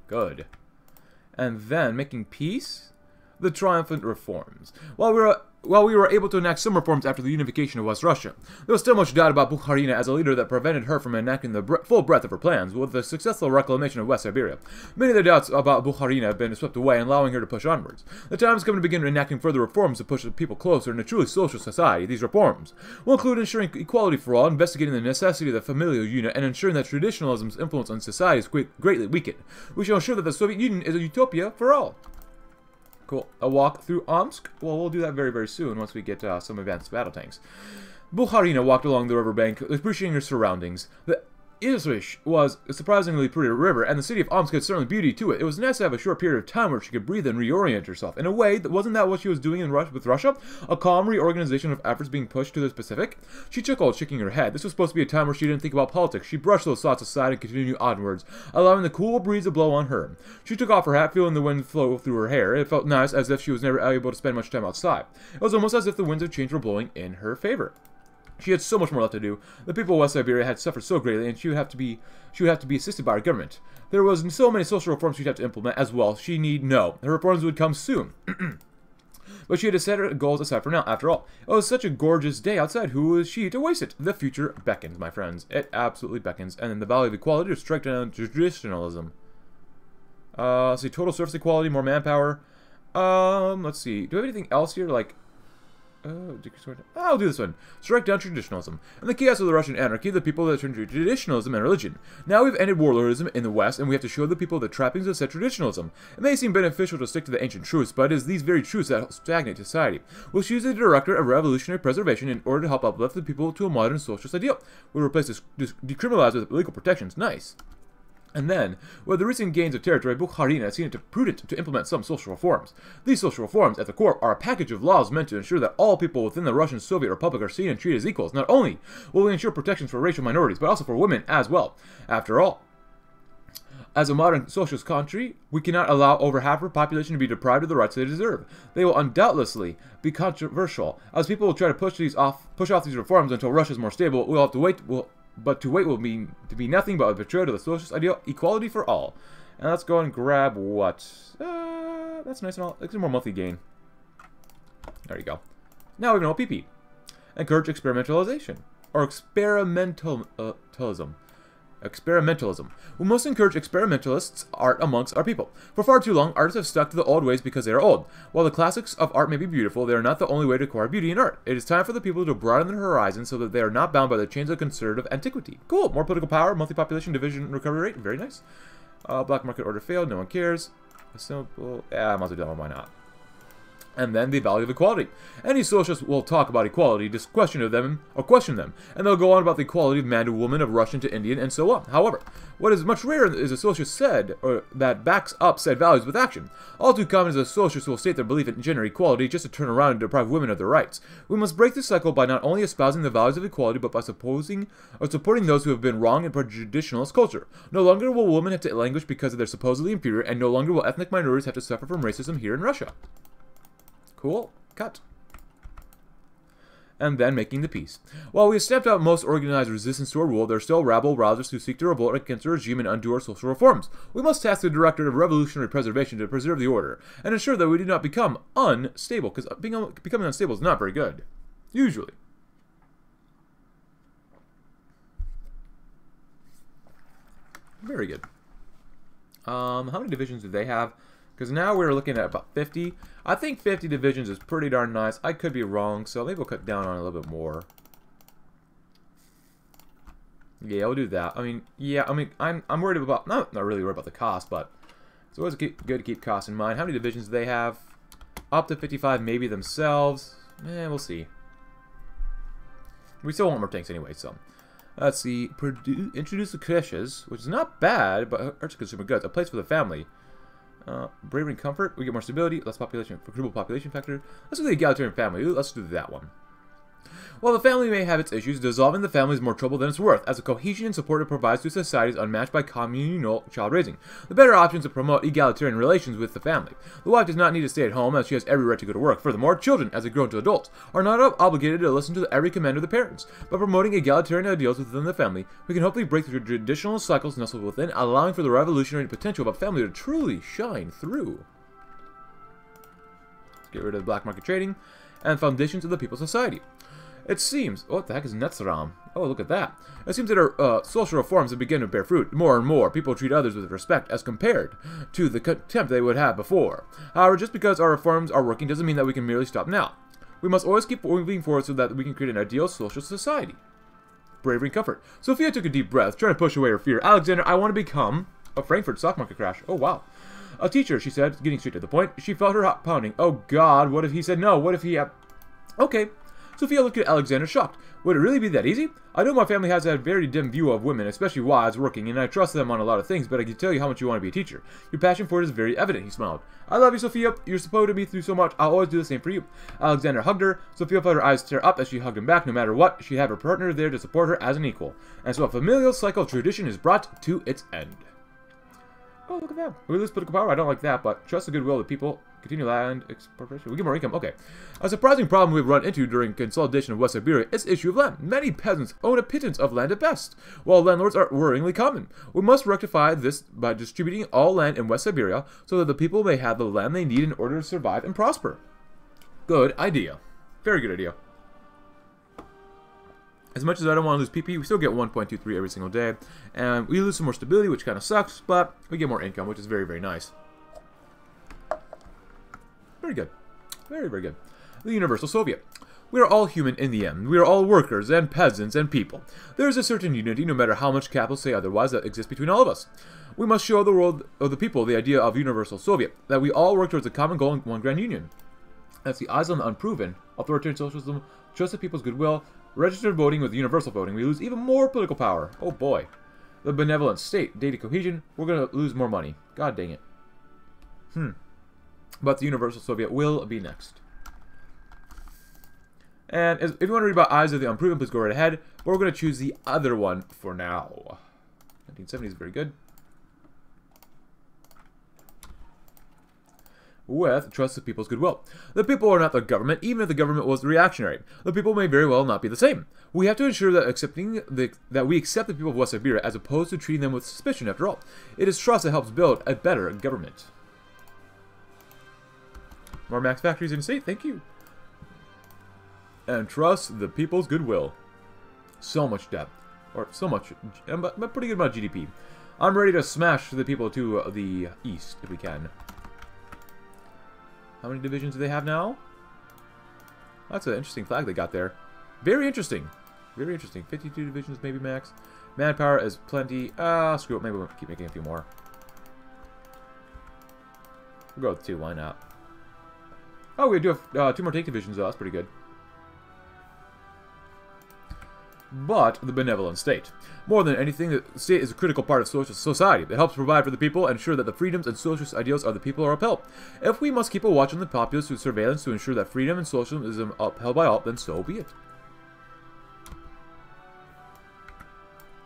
Good. And then, making peace? The triumphant reforms. While we're While we were able to enact some reforms after the unification of West Russia, there was still much doubt about Bukharina as a leader that prevented her from enacting the full breadth of her plans. With the successful reclamation of West Siberia, many of the doubts about Bukharina have been swept away, allowing her to push onwards. The time is coming to begin enacting further reforms to push the people closer in a truly social society. These reforms will include ensuring equality for all, investigating the necessity of the familial unit, and ensuring that traditionalism's influence on society is greatly weakened. We shall ensure that the Soviet Union is a utopia for all. Cool. A walk through Omsk? Well, we'll do that very, very soon once we get some advanced battle tanks. Bukharina walked along the riverbank, appreciating her surroundings. The Irkutsk was a surprisingly pretty river, and the city of Omsk had certainly beauty to it. It was nice to have a short period of time where she could breathe and reorient herself. In a way, wasn't that what she was doing with Russia? A calm reorganization of efforts being pushed to the Pacific? She chuckled, shaking her head. This was supposed to be a time where she didn't think about politics. She brushed those thoughts aside and continued onwards, allowing the cool breeze to blow on her. She took off her hat, feeling the wind flow through her hair. It felt nice, as if she was never able to spend much time outside. It was almost as if the winds of change were blowing in her favor. She had so much more left to do. The people of West Siberia had suffered so greatly, and she would have to be assisted by her government. There was so many social reforms she'd have to implement as well. She need no. Her reforms would come soon. But she had to set her goals aside for now. After all, it was such a gorgeous day outside. Who was she to waste it? The future beckons, my friends. It absolutely beckons. And then the value of equality to strike down traditionalism. Let's see. Total surface equality, more manpower. Let's see. Do we have anything else here? Like... I'll do this one. Strike down traditionalism. In the chaos of the Russian anarchy, the people that turned to traditionalism and religion. Now we've ended warlordism in the West, and we have to show the people the trappings of said traditionalism. It may seem beneficial to stick to the ancient truths, but it is these very truths that stagnate society. We'll choose the director of revolutionary preservation in order to help uplift the people to a modern socialist ideal. We'll replace this decriminalized with legal protections. Nice. And then, with the recent gains of territory, Bukharina has seen it prudent to implement some social reforms. These social reforms, at the core, are a package of laws meant to ensure that all people within the Russian Soviet Republic are seen and treated as equals. Not only will we ensure protections for racial minorities, but also for women as well. After all, as a modern socialist country, we cannot allow over half our population to be deprived of the rights they deserve. They will undoubtedly be controversial, as people will try to push off these reforms until Russia is more stable. We'll have to wait. But to wait will mean to be nothing but a betrayal to the socialist ideal, equality for all. And let's go and grab what? That's nice and all. It's a more monthly gain. There you go. Now we have an OPP. Encourage experimentalization. Or experimentalism. Experimentalism. We must encourage experimentalists art amongst our people. For far too long, artists have stuck to the old ways because they are old. While the classics of art may be beautiful, they are not the only way to acquire beauty in art. It is time for the people to broaden their horizons so that they are not bound by the chains of conservative antiquity. Cool. More political power, monthly population division recovery rate. Very nice. Black market order failed. No one cares. A simple... Yeah, I might as well do it. Why not? And then the value of equality. Any socialist will talk about equality, just question them, and they'll go on about the equality of man to woman, of Russian to Indian, and so on. However, what is much rarer is a socialist that backs up said values with action. All too common is a socialist who will state their belief in gender equality just to turn around and deprive women of their rights. We must break this cycle by not only espousing the values of equality, but by supporting those who have been wrong in traditionalist culture. No longer will women have to languish because of their supposedly inferior, and no longer will ethnic minorities have to suffer from racism here in Russia. Cool. Cut. And then making the peace. While we have stamped out most organized resistance to our rule, there are still rabble-rousers who seek to revolt against the regime and undo our social reforms. We must task the Directorate of Revolutionary Preservation to preserve the order, and ensure that we do not become unstable, because becoming unstable is not very good. Usually. Very good. How many divisions do they have? Because now we're looking at about 50. I think 50 divisions is pretty darn nice. I could be wrong, so maybe we'll cut down on it a little bit more. Yeah, we'll do that. I mean, I'm worried about... Not really worried about the cost, but... It's always good to keep costs in mind. How many divisions do they have? Up to 55, maybe themselves. We'll see. We still want more tanks anyway, so... Let's see. Introduce the Kishas, which is not bad, but hurts consumer goods. A place for the family. Bravery and comfort. We get more stability, less population, recruitable population factor. Let's do the egalitarian family. Let's do that one. While the family may have its issues, dissolving the family is more trouble than it's worth, as the cohesion and support it provides to societies unmatched by communal child raising. The better option is to promote egalitarian relations with the family. The wife does not need to stay at home, as she has every right to go to work. Furthermore, children, as they grow into adults, are not obligated to listen to every command of the parents. By promoting egalitarian ideals within the family, we can hopefully break through traditional cycles nestled within, allowing for the revolutionary potential of a family to truly shine through. Let's get rid of the black market trading. and foundations of the People's Society. It seems... What the heck is Netzram? Oh, look at that. It seems that our social reforms have begun to bear fruit. More and more, people treat others with respect as compared to the contempt they would have before. However, just because our reforms are working doesn't mean that we can merely stop now. We must always keep moving forward so that we can create an ideal social society. Bravery and comfort. Sophia took a deep breath, trying to push away her fear. Alexander, I want to become... A Frankfurt stock market crash. Oh, wow. A teacher, she said, getting straight to the point. She felt her heart pounding. Oh, God, what if he said no? What if he... Okay. Sophia looked at Alexander, shocked. Would it really be that easy? I know my family has a very dim view of women, especially wives working, and I trust them on a lot of things, but I can tell you how much you want to be a teacher. Your passion for it is very evident, he smiled. I love you, Sophia. You're supported me through so much. I'll always do the same for you. Alexander hugged her. Sophia felt her eyes tear up as she hugged him back. No matter what, she had her partner there to support her as an equal. And so a familial cycle of tradition is brought to its end. Oh, look at that. We lose political power. I don't like that, but trust the goodwill of the people. Continue land expropriation. We get more income. Okay. A surprising problem we've run into during consolidation of West Iberia is the issue of land. Many peasants own a pittance of land at best, while landlords are worryingly common. We must rectify this by distributing all land in West Siberia so that the people may have the land they need in order to survive and prosper. Good idea. Very good idea. As much as I don't want to lose PP, we still get 1.23 every single day. And we lose some more stability, which kind of sucks, but we get more income, which is very, very nice. Very good. Very, very good. The Universal Soviet. We are all human in the end. We are all workers and peasants and people. There is a certain unity, no matter how much capitalists say otherwise, that exists between all of us. We must show the world of the people the idea of Universal Soviet, that we all work towards a common goal in one grand union. That's the eyes on the unproven, authoritarian socialism, trust the people's goodwill, registered voting with universal voting. We lose even more political power. Oh boy. The benevolent state. Data cohesion. We're going to lose more money. God dang it. But the Universal Soviet will be next. And if you want to read about Eyes of the Unproven, please go right ahead. But we're going to choose the other one for now. 1970 is very good. With trust the people's goodwill. The people are not the government, even if the government was reactionary. The people may very well not be the same. We have to ensure that we accept the people of West Siberia as opposed to treating them with suspicion. After all, it is trust that helps build a better government. More Max Factories in state, thank you. And trust the people's goodwill. So much debt, or so much, but pretty good amount of GDP. I'm ready to smash the people to the east if we can. How many divisions do they have now? That's an interesting flag they got there. Very interesting. Very interesting. 52 divisions maybe max. Manpower is plenty. Screw it. Maybe we'll keep making a few more. We'll go with two. Why not? Oh, we do have 2 more tank divisions though. That's pretty good. But the benevolent state. More than anything, the state is a critical part of social society. It helps provide for the people and ensure that the freedoms and socialist ideals of the people are upheld. If we must keep a watch on the populace through surveillance to ensure that freedom and socialism are upheld by all, then so be it.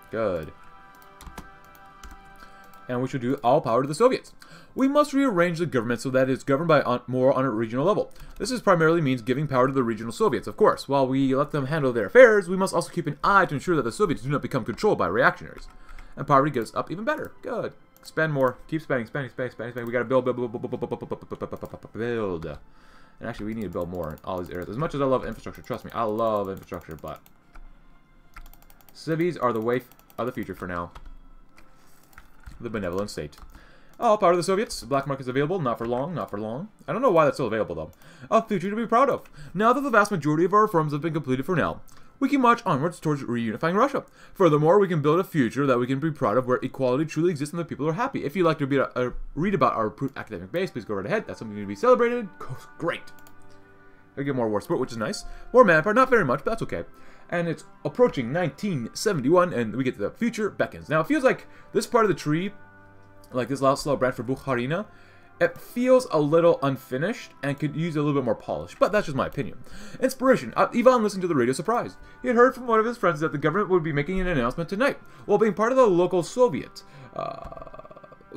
Good. And we should do all power to the Soviets. We must rearrange the government so that it is governed by more on a regional level. This is primarily means giving power to the regional Soviets, of course. While we let them handle their affairs, we must also keep an eye to ensure that the Soviets do not become controlled by reactionaries. And poverty goes up even better. Good. Spend more. Keep spending, spending, spending, spending, spending. We gotta build, build, build, build, build. And actually, we need to build more in all these areas. As much as I love infrastructure, trust me, I love infrastructure, but... Cities are the way of the future for now. The benevolent state. All power to the Soviets. Black market is available. Not for long. Not for long. I don't know why that's still available, though. A future to be proud of. Now that the vast majority of our reforms have been completed for now, we can march onwards towards reunifying Russia. Furthermore, we can build a future that we can be proud of where equality truly exists and the people are happy. If you'd like to read about our improved academic base, please go right ahead. That's something to be celebrated. Great. We get more war support, which is nice. More manpower. Not very much, but that's okay. And it's approaching 1971, and we get the future beckons. Now, it feels like this part of the tree, like this last slow brand for Bukharina, it feels a little unfinished and could use a little bit more polish, but that's just my opinion. Inspiration. Ivan listened to the radio surprised. He had heard from one of his friends that the government would be making an announcement tonight while being part of the local Soviet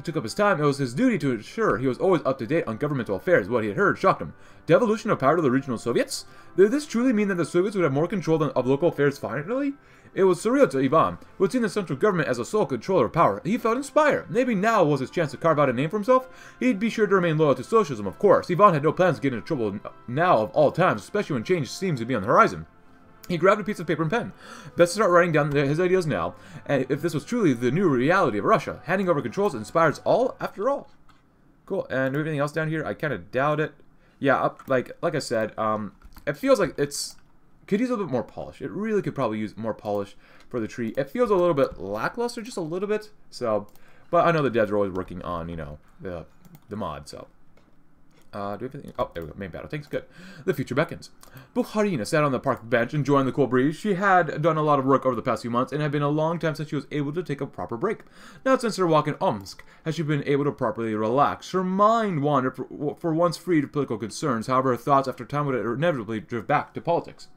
took up his time, it was his duty to ensure he was always up to date on governmental affairs. What he had heard shocked him. Devolution of power to the regional Soviets? Did this truly mean that the Soviets would have more control of local affairs finally? It was surreal to Ivan, who had seen the central government as a sole controller of power. He felt inspired. Maybe now was his chance to carve out a name for himself. He'd be sure to remain loyal to socialism, of course. Ivan had no plans to get into trouble now of all times, especially when change seems to be on the horizon. He grabbed a piece of paper and pen. Best to start writing down his ideas now, and if this was truly the new reality of Russia. Handing over controls inspires all, after all. Cool, and do we have anything else down here? I kind of doubt it. Yeah, like I said, it feels like it's... could use a little bit more polish. It really could probably use more polish for the tree. It feels a little bit lackluster, just a little bit. So, but I know the devs are always working on, you know, the mod, so. Do we have anything? Oh, there we go. Main battle tanks. Good. The future beckons. Bukharina sat on the park bench, enjoying the cool breeze. She had done a lot of work over the past few months, and it had been a long time since she was able to take a proper break. Not since her walk in Omsk has she been able to properly relax. Her mind wandered, for once free to political concerns. However, her thoughts after time would inevitably drift back to politics.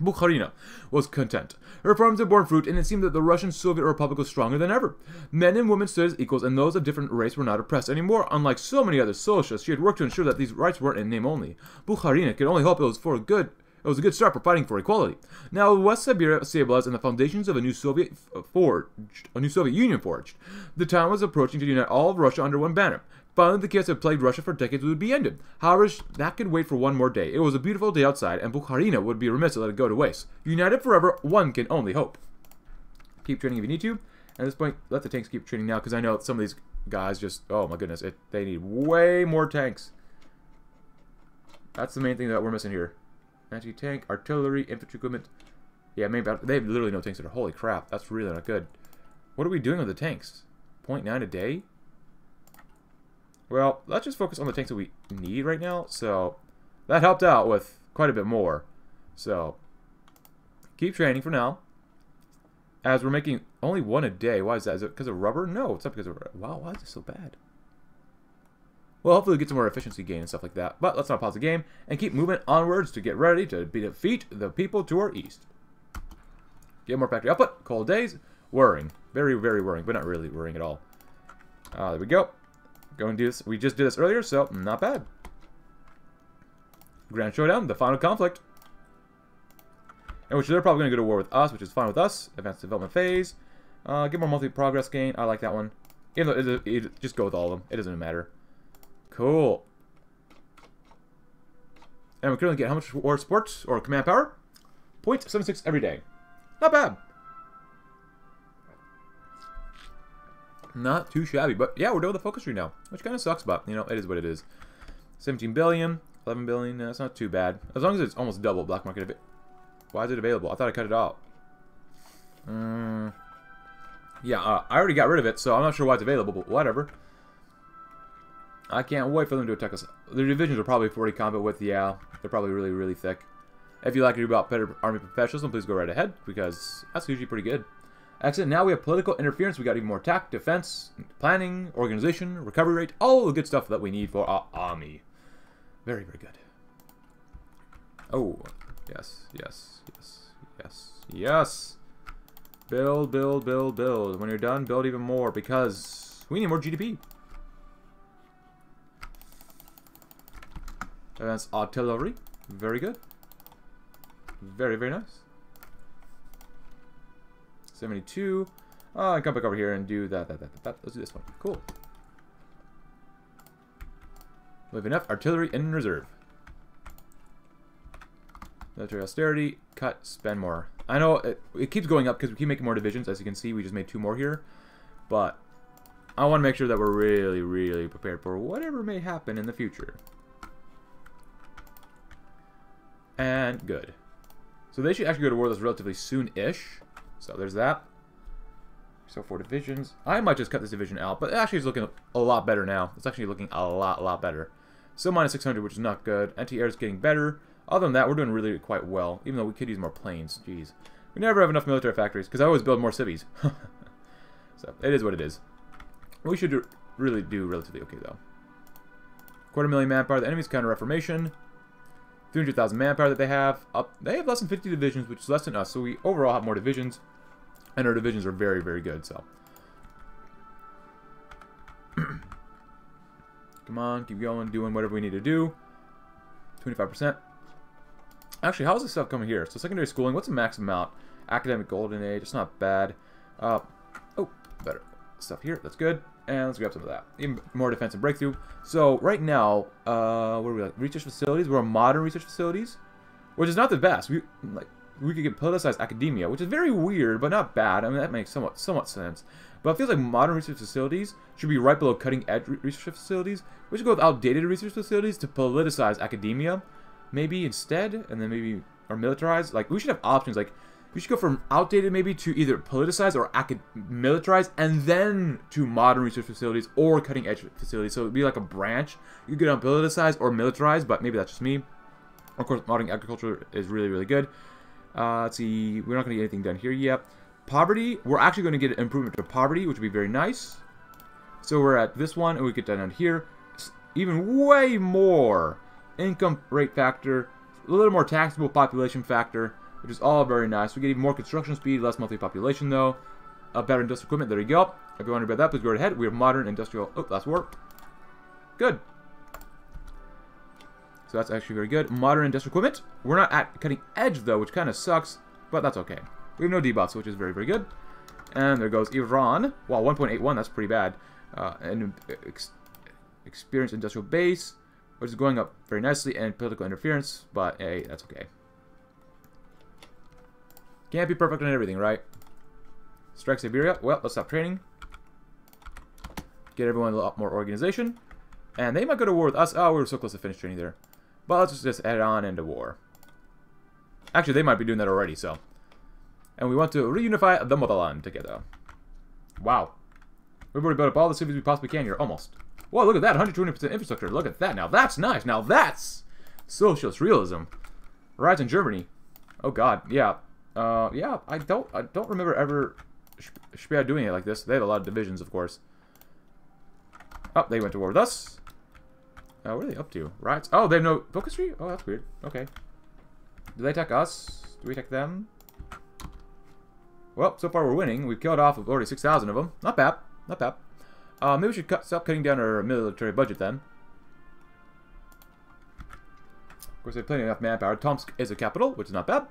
Bukharina was content. Her farms had borne fruit, and it seemed that the Russian Soviet Republic was stronger than ever. Men and women stood as equals, and those of different race were not oppressed anymore. Unlike so many other socialists, she had worked to ensure that these rights weren't in name only. Bukharina could only hope it was for good. It was a good start for fighting for equality. Now, West Siberia stabilized and the foundations of a new Soviet Union forged. The time was approaching to unite all of Russia under one banner. Finally, the chaos that plagued Russia for decades would be ended. However, that could wait for one more day. It was a beautiful day outside, and Bukharina would be remiss to let it go to waste. United forever, one can only hope. Keep training if you need to. At this point, let the tanks keep training now, because I know some of these guys just... oh my goodness, they need way more tanks. That's the main thing that we're missing here. Anti-tank, artillery, infantry equipment. Yeah, main battle. They have literally no tanks at all. Holy crap, that's really not good. What are we doing with the tanks? 0.9 a day? Well, let's just focus on the tanks that we need right now. So, that helped out with quite a bit more. So, keep training for now. As we're making only one a day. Why is that? Is it because of rubber? No, it's not because of rubber. Wow, why is this so bad? Well, hopefully we get some more efficiency gain and stuff like that. But let's not pause the game and keep moving onwards to get ready to defeat the people to our east. Get more factory output. Cold days. Worrying. Very, very worrying, but not really worrying at all. There we go. Go and do this. We just did this earlier, so not bad. Grand Showdown, the final conflict. And which they're probably going to go to war with us, which is fine with us. Advanced development phase. Get more monthly progress gain. I like that one. Even though it just go with all of them. It doesn't matter. Cool. And we currently get how much war sports or command power? 0.76 every day. Not bad. Not too shabby, but yeah, we're done with the focus tree now, which kind of sucks, but you know, it is what it is. 17 billion, 11 billion, that's not too bad. As long as it's almost double black market. Why is it available? I thought I cut it out. Yeah, I already got rid of it, so I'm not sure why it's available, but whatever. I can't wait for them to attack us. Their divisions are probably 40 combat width, yeah. They're probably really, really thick. If you'd like to read about better army professionals, then please go right ahead, because that's usually pretty good. Excellent. Now we have political interference. We got even more attack, defense, planning, organization, recovery rate, all the good stuff that we need for our army. Very, very good. Oh, yes, yes, yes, yes, yes. Build, build, build, build. When you're done, build even more, because we need more GDP. Advanced artillery. Very good. Very, very nice. 72. I come back over here and do that. Let's do this one. Cool. We have enough artillery in reserve. Military austerity. Cut. Spend more. I know it keeps going up because we keep making more divisions. As you can see, we just made 2 more here. But I want to make sure that we're really, really prepared for whatever may happen in the future. And good. So they should actually go to war with us relatively soon-ish. So there's that. So 4 divisions. I might just cut this division out, but it actually is looking a lot better now. It's actually looking a lot better. So minus 600, which is not good. Anti-air is getting better. Other than that, we're doing really quite well, even though we could use more planes. Jeez. We never have enough military factories, because I always build more civvies. So it is what it is. We should really do relatively okay, though. 250,000 manpower. The enemy's counter-reformation. 300,000 manpower that they have. They have less than 50 divisions, which is less than us, so we overall have more divisions. And our divisions are very, very good, so. Come on, keep going, doing whatever we need to do. 25%. Actually, how's this stuff coming here? So secondary schooling, what's the max amount? Academic golden age, it's not bad. Better stuff here, that's good. And let's grab some of that. Even more defense and breakthrough. So right now, what are we at? Research facilities, we're on modern research facilities, which is not the best. We could get politicized academia, which is very weird, but not bad. I mean, that makes somewhat sense. But it feels like modern research facilities should be right below cutting-edge research facilities. We should go with outdated research facilities to politicize academia, maybe instead, and then maybe, or militarize. Like, we should have options. Like, we should go from outdated maybe to either politicize or militarize, and then to modern research facilities or cutting-edge facilities. So it would be like a branch. You could politicize or militarize, but maybe that's just me. Of course, modern agriculture is really, really good. Let's see, we're not going to get anything done here yet. Poverty, we're actually going to get an improvement to poverty, which would be very nice. So we're at this one, and we get that down here. Even way more income rate factor, a little more taxable population factor, which is all very nice. We get even more construction speed, less monthly population though. Better industrial equipment, there you go. If you want to read that, please go ahead. We have modern industrial, oh, last war. Good. So that's actually very good. Modern industrial equipment. We're not at cutting edge though, which kind of sucks, but that's okay. We have no debuffs, which is very, very good. And there goes Iran. Wow, 1.81, that's pretty bad. And experienced industrial base, which is going up very nicely, and political interference, but hey, that's okay. Can't be perfect on everything, right? Strikes Iberia. Well, let's stop training. Get everyone a lot more organization. And they might go to war with us. Oh, we were so close to finish training there. But let's just head on into war. Actually, they might be doing that already, so. And we want to reunify the motherland together. Wow. We've already built up all the cities we possibly can here, almost. Whoa, look at that, 120% infrastructure. Look at that, now that's nice. Now that's socialist realism. Riots in Germany. Oh god, yeah. Yeah, I don't remember ever Speer doing it like this. They had a lot of divisions, of course. Oh, they went to war with us. What are they up to? Riots? Oh, they have no focus tree? Oh, that's weird. Okay. Do they attack us? Do we attack them? Well, so far we're winning. We've killed off already 6,000 of them. Not bad. Not bad. Maybe we should stop cutting down our military budget then. Of course, they have plenty enough manpower. Tomsk is a capital, which is not bad.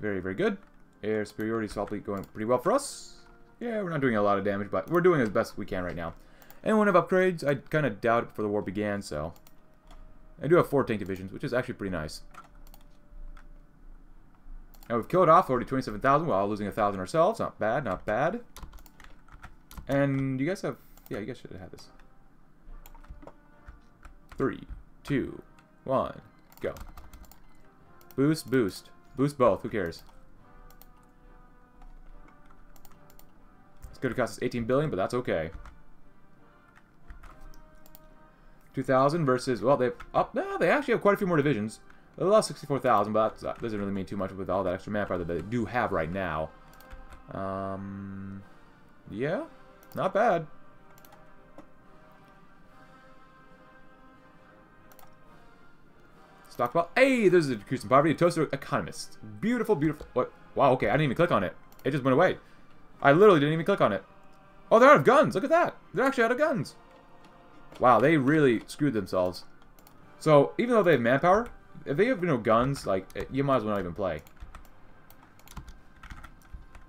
Very, very good. Air superiority is probably going pretty well for us. Yeah, we're not doing a lot of damage, but we're doing as best we can right now. And one of upgrades, I kind of doubt it before the war began, so. I do have 4 tank divisions, which is actually pretty nice. Now we've killed off already 27,000 while losing 1,000 ourselves. Not bad, not bad. And you guys have, yeah, you guys should have had this. 3, 2, 1, go. Boost, boost. Boost both, who cares? Could have cost us 18 billion, but that's okay. 2,000 versus, well, they've up. No, they actually have quite a few more divisions. They lost 64,000, but that doesn't really mean too much with all that extra manpower that they do have right now. Yeah, not bad. Stockpile. Hey, there's a decrease in poverty. Toaster economist. Beautiful, beautiful. What? Wow. Okay, I didn't even click on it. It just went away. I literally didn't even click on it. Oh, they're out of guns. Look at that. They're actually out of guns. Wow, they really screwed themselves. So, even though they have manpower, if they have no guns, like, you might as well not even play.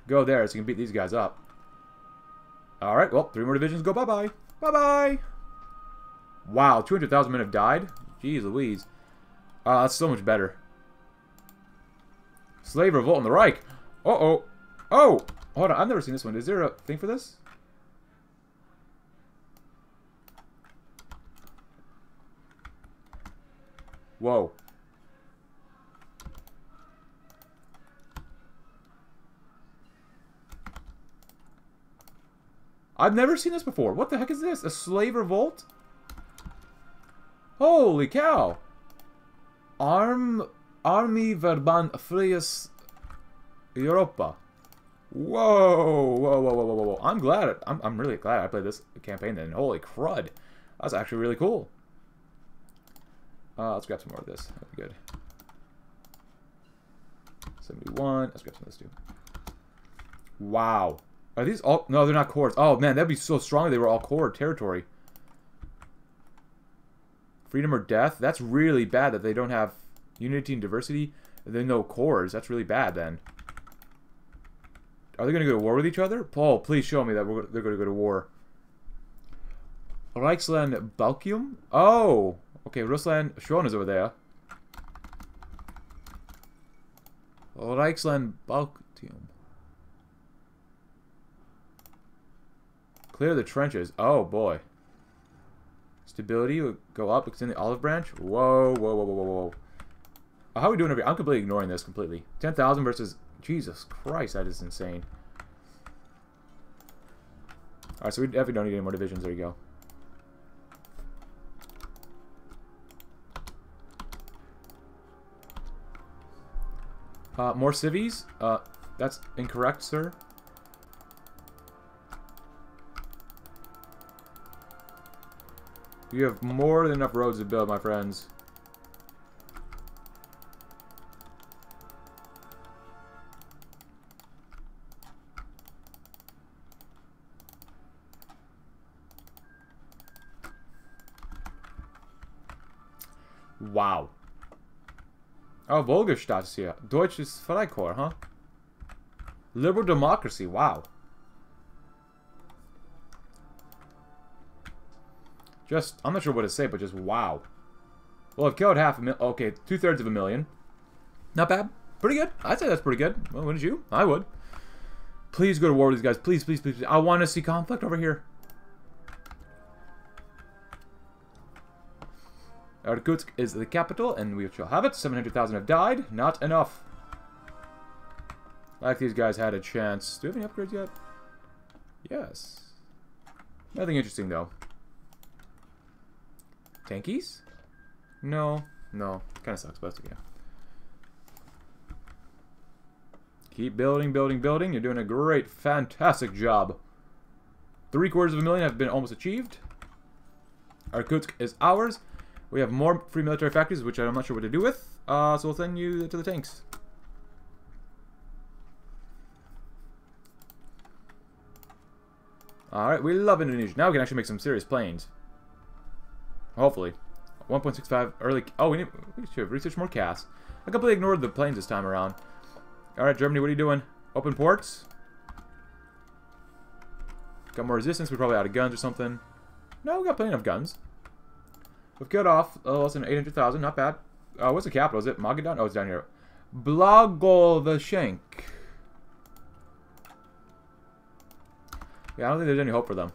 Go there so you can beat these guys up. Alright, well, 3 more divisions go. Bye-bye. Bye-bye. Wow, 200,000 men have died. Jeez Louise. That's so much better. Slave revolt in the Reich. Uh-oh. Oh! Hold on, I've never seen this one. Is there a thing for this? Whoa. I've never seen this before. What the heck is this? A slave revolt? Holy cow. Army Verband Freies Europa. Whoa, whoa, whoa, whoa, whoa, whoa. I'm glad, I'm really glad I played this campaign then. Holy crud. That's actually really cool. Let's grab some more of this. That'd be good. 71. Let's grab some of this too. Wow. Are these all... No, they're not cores. Oh, man, that'd be so strong if they were all core territory. Freedom or death? That's really bad that they don't have unity and diversity. They're no cores. That's really bad, then. Are they going to go to war with each other? Paul, please show me that they're going to go to war. Reichsland Baltikum? Oh! Okay, Rusland... Shon is over there. Reichsland Baltikum. Clear the trenches. Oh, boy. Stability will go up, extend the olive branch. Whoa, whoa, whoa, whoa, whoa. How are we doing over here? I'm completely ignoring this, completely. 10,000 versus... Jesus Christ, that is insane. Alright, so we definitely don't need any more divisions. There you go. More civies? That's incorrect, sir. You have more than enough roads to build, my friends. Wow. Oh, Volgastadt is here. Deutsches Freikorps, huh? Liberal democracy, wow. Just, I'm not sure what to say, but just wow. Well, I've killed half a million. Okay, 2/3 of a million. Not bad. Pretty good. I'd say that's pretty good. Well, wouldn't you? I would. Please go to war with these guys. Please, please, please. I want to see conflict over here. Irkutsk is the capital, and we shall have it. 700,000 have died. Not enough. Like these guys had a chance. Do we have any upgrades yet? Yes. Nothing interesting, though. Tankies? No. No. Kind of sucks, but that's okay. Keep building, building, building. You're doing a great, fantastic job. 750,000 have been almost achieved. Irkutsk is ours. We have more free military factories, which I'm not sure what to do with. So we'll send you to the tanks. Alright, we love Indonesia. Now we can actually make some serious planes. Hopefully. 1.65 early... Oh, we should have researched more CAS. I completely ignored the planes this time around. Alright, Germany, what are you doing? Open ports. Got more resistance. We probably out of guns or something. No, we got plenty of guns. We've cut off less than 800,000. Not bad. What's the capital? Is it Magadan? Oh, it's down here. Blagoveshensk. Yeah, I don't think there's any hope for them.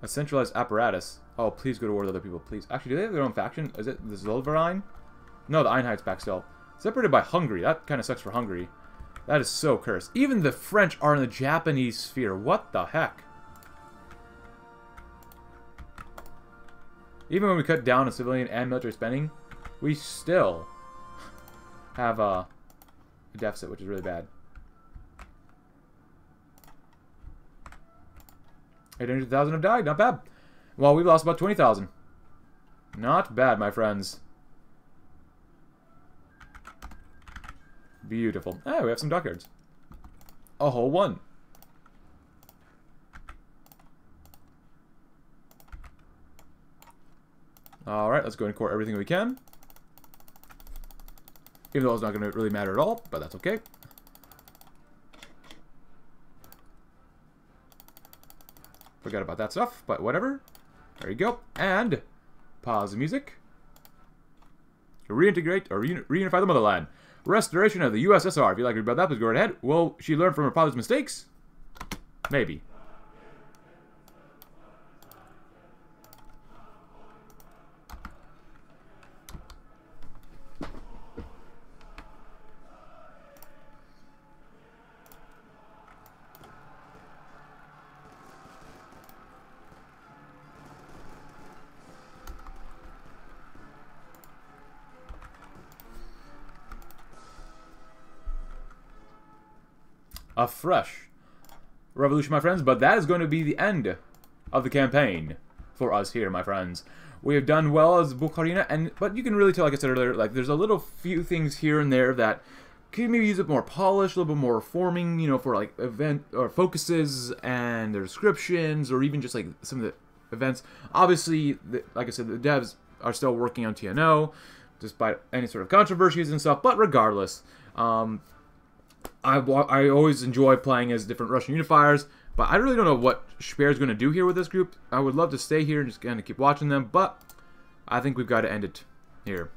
A centralized apparatus. Oh, please go to war with other people, please. Actually, do they have their own faction? Is it the Zollverein? No, the Einheit's back still. Separated by Hungary. That kind of sucks for Hungary. That is so cursed. Even the French are in the Japanese sphere. What the heck? Even when we cut down on civilian and military spending, we still have a deficit, which is really bad. 800,000 have died. Not bad. Well, we've lost about 20,000. Not bad, my friends. Beautiful. Ah, we have some dockyards. A whole one. Alright, let's go and core everything we can. Even though it's not going to really matter at all, but that's okay. Forgot about that stuff, but whatever. There you go. And pause the music. Reintegrate or reunify the motherland. Restoration of the USSR. If you'd like to read about that, please go right ahead. Will she learn from her father's mistakes? Maybe. A fresh revolution, my friends, but that is going to be the end of the campaign for us here, my friends. We have done well as Bukharina, but you can really tell, like I said earlier, like there's a little few things here and there that could maybe use it more polished, a little bit more reforming, you know, for like event or focuses and their descriptions, or even just like some of the events. Obviously, like I said, the devs are still working on TNO, despite any sort of controversies and stuff. But regardless, I always enjoy playing as different Russian unifiers. But I really don't know what Speer is going to do here with this group. I would love to stay here and just kind of keep watching them, but I think we've got to end it here.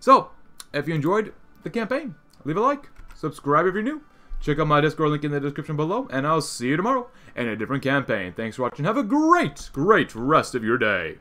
So, if you enjoyed the campaign, leave a like, subscribe if you're new, check out my Discord link in the description below, and I'll see you tomorrow in a different campaign. Thanks for watching. Have a great, great rest of your day.